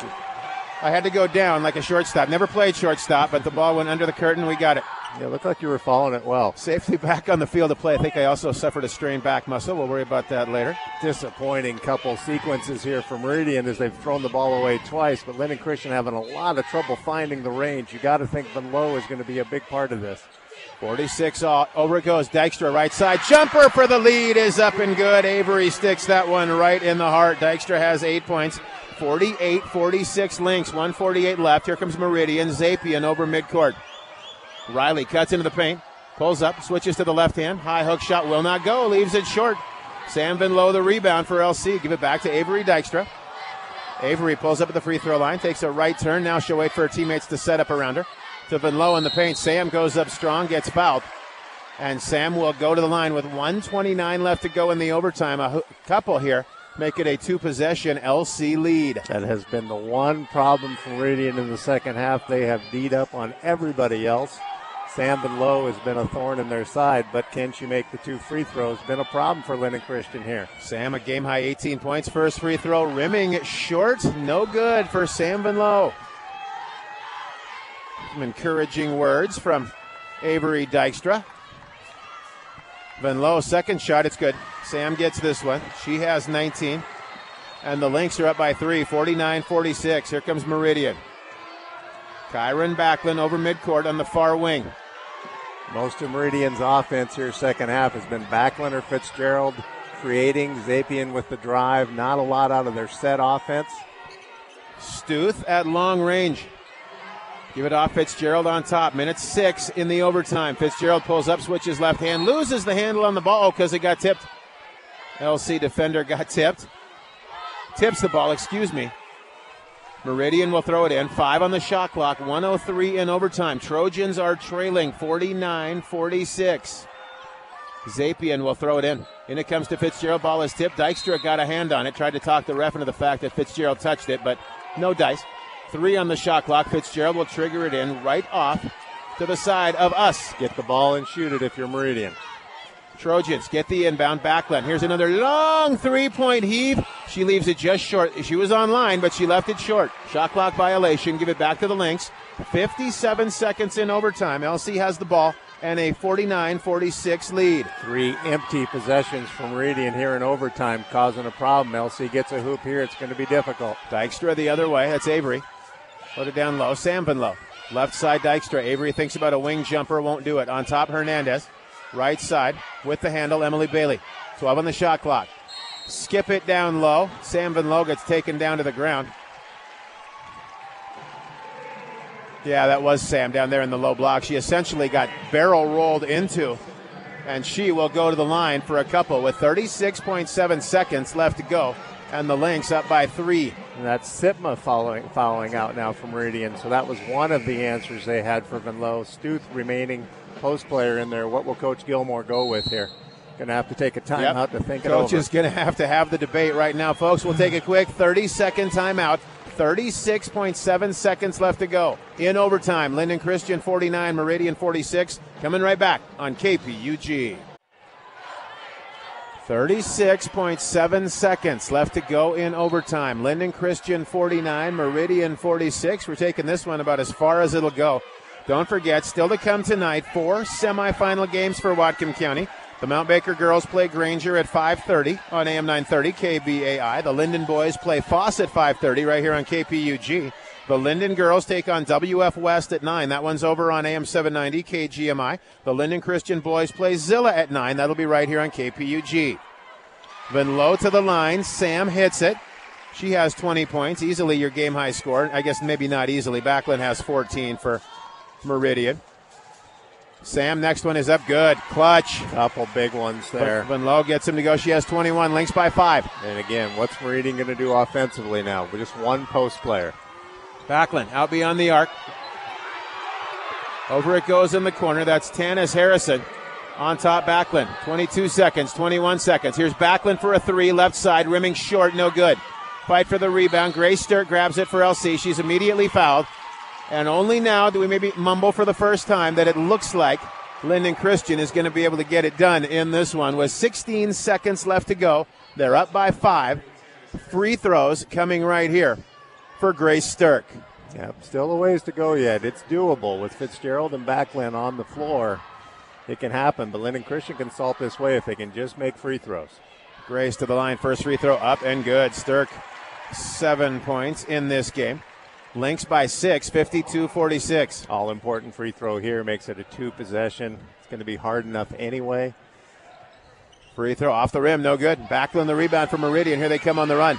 I had to go down like a shortstop. Never played shortstop, but the ball went under the curtain. We got it. Yeah, it looked like you were following it well. Safely back on the field of play. I think I also suffered a strained back muscle. We'll worry about that later. Disappointing couple sequences here from Meridian as they've thrown the ball away twice, but Lynden Christian having a lot of trouble finding the range. You got to think VanLoo is going to be a big part of this. 46 all. Over it goes. Dykstra right side. Jumper for the lead is up and good. Avery sticks that one right in the heart. Dykstra has 8 points. 48-46 Lynx. 1:48 left. Here comes Meridian. Zapien over midcourt. Riley cuts into the paint, pulls up, switches to the left hand. High hook shot will not go, leaves it short. Sam VanLoo the rebound for LC. Give it back to Avery Dykstra. Avery pulls up at the free throw line, takes a right turn. Now she'll wait for her teammates to set up around her. To VanLoo in the paint. Sam goes up strong, gets fouled. And Sam will go to the line with 1:29 left to go in the overtime. A couple here. Make it a two-possession LC lead. That has been the one problem for Meridian in the second half. They have beat up on everybody else. Sam VanLoo has been a thorn in their side, but can she make the two free throws? Been a problem for Lynden Christian here. Sam, a game-high 18 points. First free throw, rimming short. No good for Sam VanLoo. Some encouraging words from Avery Dykstra. VanLoo, second shot, it's good. Sam gets this one. She has 19. And the Lynx are up by three, 49-46. Here comes Meridian. Kyrin Baklund over midcourt on the far wing. Most of Meridian's offense here second half has been Baklund or FitzGerald creating, Zapien with the drive. Not a lot out of their set offense. Stuth at long range. Give it off FitzGerald on top. Minute 6 in the overtime. FitzGerald pulls up, switches left hand, loses the handle on the ball because it got tipped. LC defender got tipped. Tips the ball, excuse me. Meridian will throw it in. 5 on the shot clock. 1:03 in overtime. Trojans are trailing 49-46. Zapien will throw it in. In it comes to FitzGerald. Ball is tipped. Dykstra got a hand on it. Tried to talk the ref into the fact that FitzGerald touched it, but no dice. 3 on the shot clock. FitzGerald will trigger it in right off to the side of us. Get the ball and shoot it if you're Meridian. Trojans get the inbound. Baklund. Here's another long three-point heave. She leaves it just short. She was online, but she left it short. Shot clock violation. Give it back to the Lynx. 57 seconds in overtime. LC has the ball and a 49-46 lead. 3 empty possessions from Meridian here in overtime causing a problem. LC gets a hoop here. It's going to be difficult. Dykstra the other way. That's Avery. Put it down low. Sam VanLoo. Left side Dykstra. Avery thinks about a wing jumper. Won't do it. On top Hernandez. Right side with the handle, Emily Bailey. 12 on the shot clock. Skip it down low. Sam VanLoo gets taken down to the ground. Yeah, that was Sam down there in the low block. She essentially got barrel rolled into, and she will go to the line for a couple with 36.7 seconds left to go, and the Lynx up by 3. And that's Sipma following out now from Meridian. So that was one of the answers they had for VanLoo. Stuth remaining post player in there. What will Coach Gilmore go with here? Going to have to take a timeout to think it over. Coach is going to have the debate right now, folks. We'll take a quick 30-second timeout. 36.7 seconds left to go in overtime. Lynden Christian 49, Meridian 46. Coming right back on KPUG. 36.7 seconds left to go in overtime. Lynden Christian 49, Meridian 46. We're taking this one about as far as it'll go. Don't forget, still to come tonight, 4 semifinal games for Whatcom County. The Mount Baker girls play Granger at 5:30 on AM 930 KBAI. The Lynden boys play Foss at 5:30 right here on KPUG. The Lynden girls take on WF West at 9. That one's over on AM 790 KGMI. The Lynden Christian boys play Zilla at 9. That'll be right here on KPUG. VanLoo to the line. Sam hits it. She has 20 points. Easily your game high score. I guess maybe not easily. Baklund has 14 for Meridian. Sam, next one is up. Good. Clutch. Couple big ones there. VanLoo gets him to go. She has 21. Lynx by 5. And again, what's Meridian going to do offensively now? We're just one post player. Baklund out beyond the arc. Over it goes in the corner. That's Tannis Harrison. On top, Baklund. 22 seconds, 21 seconds. Here's Baklund for a 3. Left side, rimming short. No good. Fight for the rebound. Grace Stirk grabs it for LC. She's immediately fouled. And only now do we maybe mumble for the first time that it looks like Lynden Christian is going to be able to get it done in this one. With 16 seconds left to go, they're up by 5. Free throws coming right here for Grace Stirk. Yep, still a ways to go yet. It's doable with FitzGerald and Baklund on the floor. It can happen, but Lynden Christian can salt this way if they can just make free throws. Grace to the line, first free throw up and good. Stirk, 7 points in this game. Lynx by 6, 52-46. All-important free throw here. Makes it a 2-possession. It's going to be hard enough anyway. Free throw off the rim. No good. Baklund the rebound for Meridian. Here they come on the run.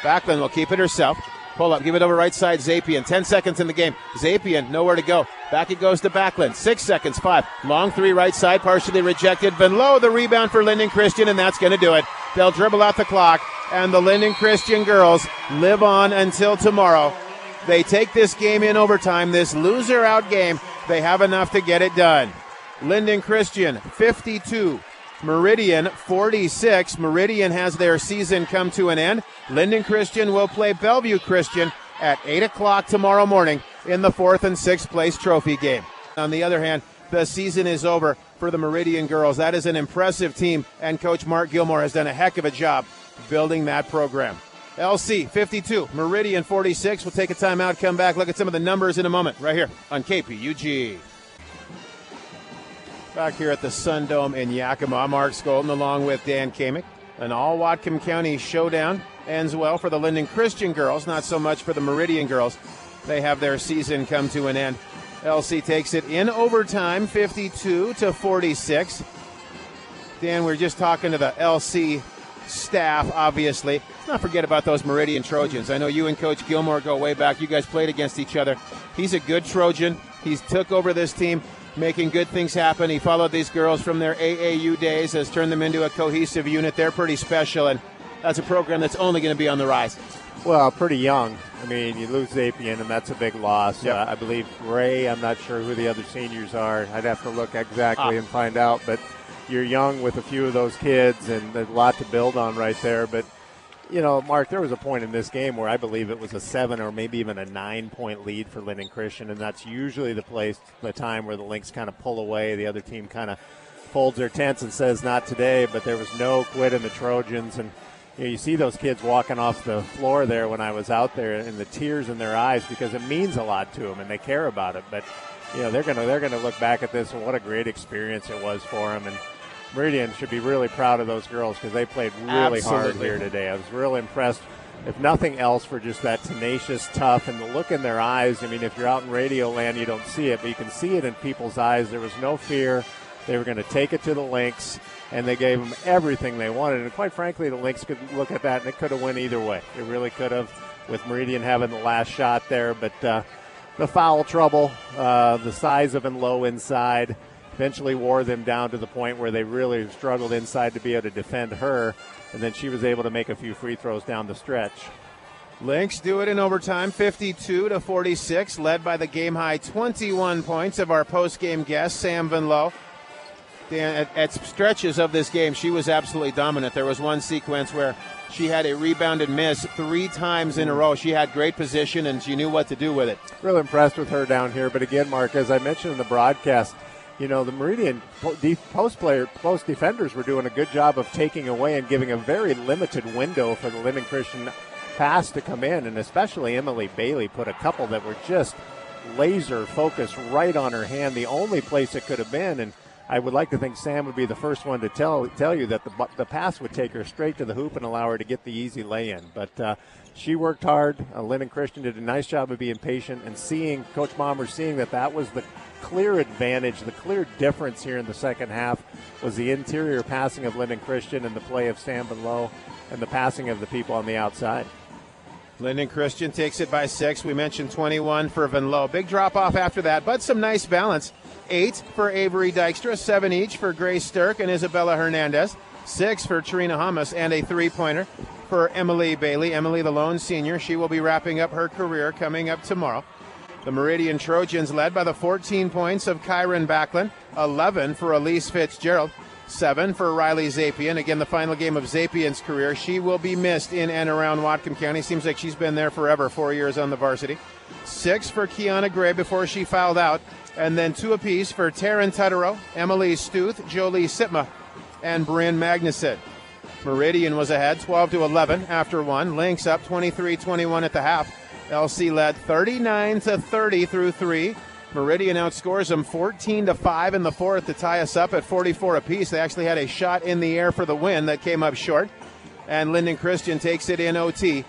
Baklund will keep it herself. Pull up. Give it over right side. Zapien. 10 seconds in the game. Zapien, nowhere to go. Back it goes to Baklund. 6 seconds. 5. Long 3 right side. Partially rejected. VanLoo the rebound for Lynden Christian, and that's going to do it. They'll dribble out the clock, and the Lynden Christian girls live on until tomorrow. They take this game in overtime, this loser-out game. They have enough to get it done. Lynden Christian, 52. Meridian, 46. Meridian has their season come to an end. Lynden Christian will play Bellevue Christian at 8 o'clock tomorrow morning in the 4th and 6th place trophy game. On the other hand, the season is over for the Meridian girls. That is an impressive team, and Coach Mark Gilmore has done a heck of a job building that program. LC 52, Meridian 46. We'll take a timeout, come back, look at some of the numbers in a moment right here on KPUG. Back here at the Sun Dome in Yakima, Mark Skolten along with Dan Kamick. An all Whatcom County showdown ends well for the Lynden Christian girls, not so much for the Meridian girls. They have their season come to an end. LC takes it in overtime, 52-46. Dan, we're just talking to the LC staff, obviously. Let's not forget about those Meridian Trojans. I know you and Coach Gilmore go way back. You guys played against each other. He's a good Trojan. He's took over this team, making good things happen. He followed these girls from their AAU days, has turned them into a cohesive unit. They're pretty special, and that's a program that's only going to be on the rise. Well, pretty young. I mean, you lose Zapien, and that's a big loss. Yep. I believe Gray. I'm not sure who the other seniors are. I'd have to look exactly and find out, but you're young with a few of those kids, and there's a lot to build on right there. But, you know, Mark, there was a point in this game where I believe it was a 7 or maybe even a 9-point lead for Lynden Christian, and that's usually the time where the Lynx kind of pull away. The other team kind of folds their tents and says, not today, but there was no quit in the Trojans. And, you know, you see those kids walking off the floor there when I was out there, and the tears in their eyes because it means a lot to them, and they care about it. But, you know, they're gonna look back at this, and what a great experience it was for them. And Meridian should be really proud of those girls because they played really hard here today. I was really impressed, if nothing else, for just that tenacious, tough, and the look in their eyes. I mean, if you're out in radio land, you don't see it, but you can see it in people's eyes. There was no fear. They were going to take it to the Lynx, and they gave them everything they wanted. And quite frankly, the Lynx could look at that, and it could have went either way. It really could have, with Meridian having the last shot there. But the foul trouble, the size of and low inside, eventually wore them down to the point where they really struggled inside to be able to defend her, and then she was able to make a few free throws down the stretch. Lynx do it in overtime, 52-46, led by the game-high 21 points of our post-game guest, Sam VanLoo. At stretches of this game, she was absolutely dominant. There was one sequence where she had a rebounded miss three times in a row. She had great position, and she knew what to do with it. Real impressed with her down here. But again, Mark, as I mentioned in the broadcast, you know, the Meridian post defenders were doing a good job of taking away and giving a very limited window for the Lynden Christian pass to come in, and especially Emily Bailey put a couple that were just laser focused right on her hand, the only place it could have been. And I would like to think Sam would be the first one to tell you that the pass would take her straight to the hoop and allow her to get the easy lay-in. But she worked hard. Lynden Christian did a nice job of being patient and seeing, Coach Bomber seeing that was the clear advantage, the clear difference here in the second half was the interior passing of Lynden Christian and the play of Sam VanLoo and the passing of the people on the outside. Lynden Christian takes it by 6. We mentioned 21 for VanLoo. Big drop-off after that, but some nice balance. 8 for Avery Dykstra, 7 each for Grace Stirk and Isabella Hernandez, 6 for Trina Hamas, and a three-pointer for Emily Bailey. Emily, the lone senior, she will be wrapping up her career coming up tomorrow. The Meridian Trojans led by the 14 points of Kyrin Baklund, 11 for Ellesse FitzGerald, 7 for Ryley Zapien. Again, the final game of Zapien's career. She will be missed in and around Whatcom County. Seems like she's been there forever, 4 years on the varsity. 6 for Kiana Gray before she fouled out. And then 2 apiece for Taryn Tudero, Emily Stuth, Jolie Sipma, and Brynn Magnuson. Meridian was ahead 12-11 after 1. Lynx up 23-21 at the half. LC led 39-30 through 3. Meridian outscores them 14-5 in the fourth to tie us up at 44 apiece. They actually had a shot in the air for the win that came up short. And Lynden Christian takes it in OT,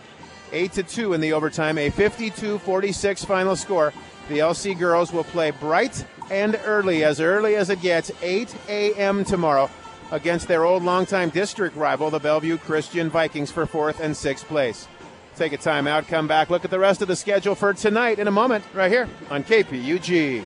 8-2 in the overtime, a 52-46 final score. The LC girls will play bright and early as it gets, 8 a.m. tomorrow, against their old longtime district rival, the Bellevue Christian Vikings, for 4th and 6th place. Take a timeout, come back, look at the rest of the schedule for tonight in a moment, right here on KPUG.